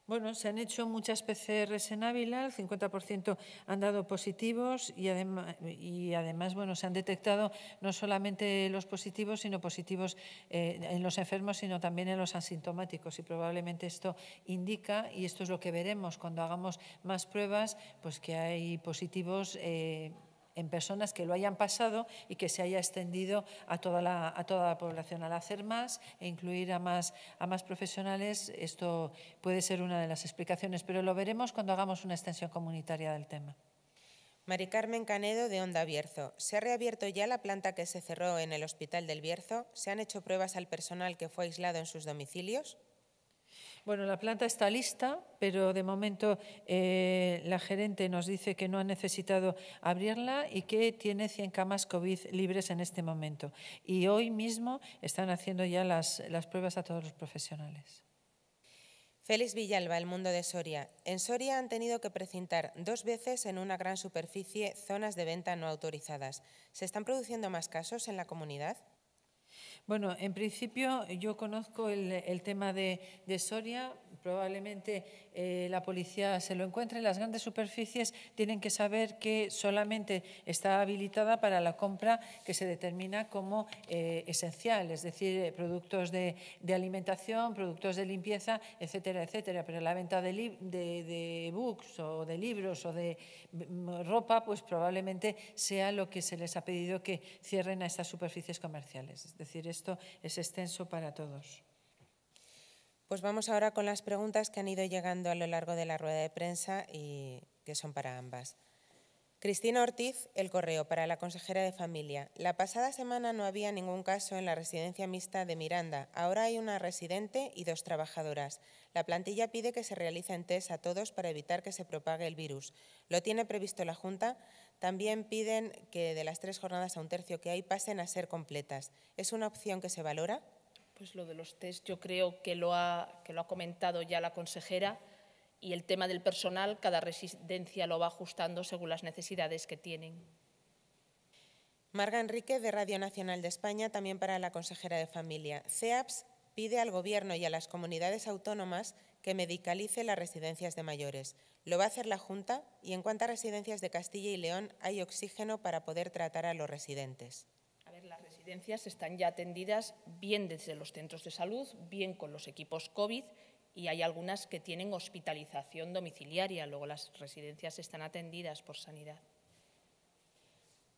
Bueno, se han hecho muchas PCRs en Ávila, el 50% han dado positivos y además bueno, se han detectado no solamente los positivos, sino positivos en los enfermos, sino también en los asintomáticos. Y probablemente esto indica, y esto es lo que veremos cuando hagamos más pruebas, pues que hay positivos en personas que lo hayan pasado y que se haya extendido a toda la población. Al hacer más e incluir a más profesionales, esto puede ser una de las explicaciones, pero lo veremos cuando hagamos una extensión comunitaria del tema. Mari Carmen Canedo, de Onda Bierzo. ¿Se ha reabierto ya la planta que se cerró en el Hospital del Bierzo? ¿Se han hecho pruebas al personal que fue aislado en sus domicilios? Bueno, la planta está lista, pero de momento la gerente nos dice que no ha necesitado abrirla y que tiene 100 camas COVID libres en este momento. Y hoy mismo están haciendo ya las pruebas a todos los profesionales. Félix Villalba, El Mundo de Soria. En Soria han tenido que precintar 2 veces en una gran superficie zonas de venta no autorizadas. ¿Se están produciendo más casos en la comunidad? Bueno, en principio yo conozco el tema de Soria, probablemente la policía se lo encuentre. Las grandes superficies tienen que saber que solamente está habilitada para la compra que se determina como esencial, es decir, productos de alimentación, productos de limpieza, etcétera, etcétera. Pero la venta de books o de libros o de ropa, pues probablemente sea lo que se les ha pedido que cierren a estas superficies comerciales. Es decir, esto es extenso para todos. Pues vamos ahora con las preguntas que han ido llegando a lo largo de la rueda de prensa y que son para ambas. Cristina Ortiz, El Correo, para la consejera de Familia. La pasada semana no había ningún caso en la residencia mixta de Miranda. Ahora hay una residente y 2 trabajadoras. La plantilla pide que se realicen test a todos para evitar que se propague el virus. Lo tiene previsto la Junta. También piden que de las 3 jornadas a un tercio que hay pasen a ser completas. ¿Es una opción que se valora? Pues lo de los test yo creo que lo ha comentado ya la consejera, y el tema del personal, cada residencia lo va ajustando según las necesidades que tienen. Marga Enríquez, de Radio Nacional de España, también para la consejera de Familia. CEAPS pide al Gobierno y a las comunidades autónomas que medicalice las residencias de mayores. ¿Lo va a hacer la Junta? ¿Y en cuántas residencias de Castilla y León hay oxígeno para poder tratar a los residentes? A ver, las residencias están ya atendidas bien desde los centros de salud, bien con los equipos COVID, y hay algunas que tienen hospitalización domiciliaria. Luego las residencias están atendidas por sanidad.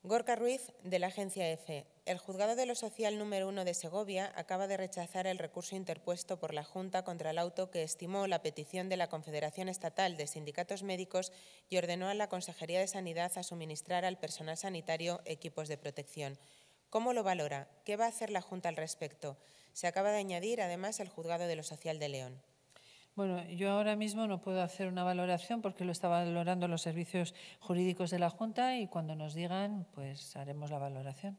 Gorka Ruiz, de la agencia EFE. El juzgado de lo social número 1 de Segovia acaba de rechazar el recurso interpuesto por la Junta contra el auto que estimó la petición de la Confederación Estatal de Sindicatos Médicos y ordenó a la Consejería de Sanidad a suministrar al personal sanitario equipos de protección. ¿Cómo lo valora? ¿Qué va a hacer la Junta al respecto? Se acaba de añadir, además, el juzgado de lo social de León. Bueno, yo ahora mismo no puedo hacer una valoración porque lo están valorando los servicios jurídicos de la Junta y cuando nos digan, pues haremos la valoración.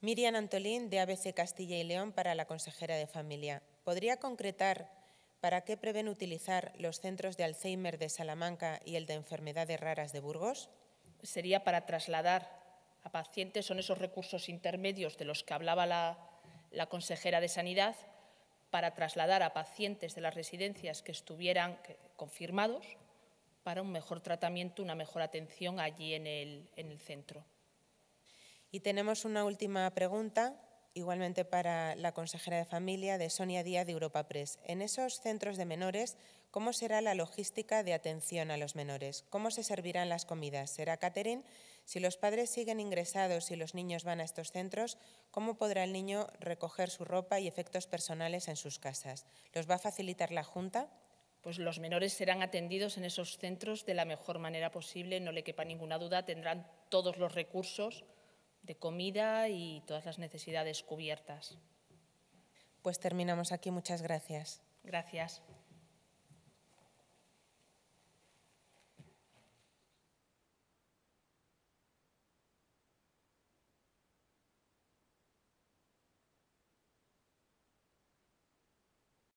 Miriam Antolín, de ABC Castilla y León, para la consejera de Familia. ¿Podría concretar para qué prevén utilizar los centros de Alzheimer de Salamanca y el de Enfermedades Raras de Burgos? Sería para trasladar a pacientes, son esos recursos intermedios de los que hablaba la consejera de Sanidad, para trasladar a pacientes de las residencias que estuvieran confirmados para un mejor tratamiento, una mejor atención allí en el centro. Y tenemos una última pregunta, igualmente para la consejera de Familia, de Sonia Díaz, de Europa Press. En esos centros de menores, ¿cómo será la logística de atención a los menores? ¿Cómo se servirán las comidas? ¿Será catering? Si los padres siguen ingresados y los niños van a estos centros, ¿cómo podrá el niño recoger su ropa y efectos personales en sus casas? ¿Los va a facilitar la Junta? Pues los menores serán atendidos en esos centros de la mejor manera posible, no le quepa ninguna duda, tendrán todos los recursos de comida y todas las necesidades cubiertas. Pues terminamos aquí, muchas gracias. Gracias.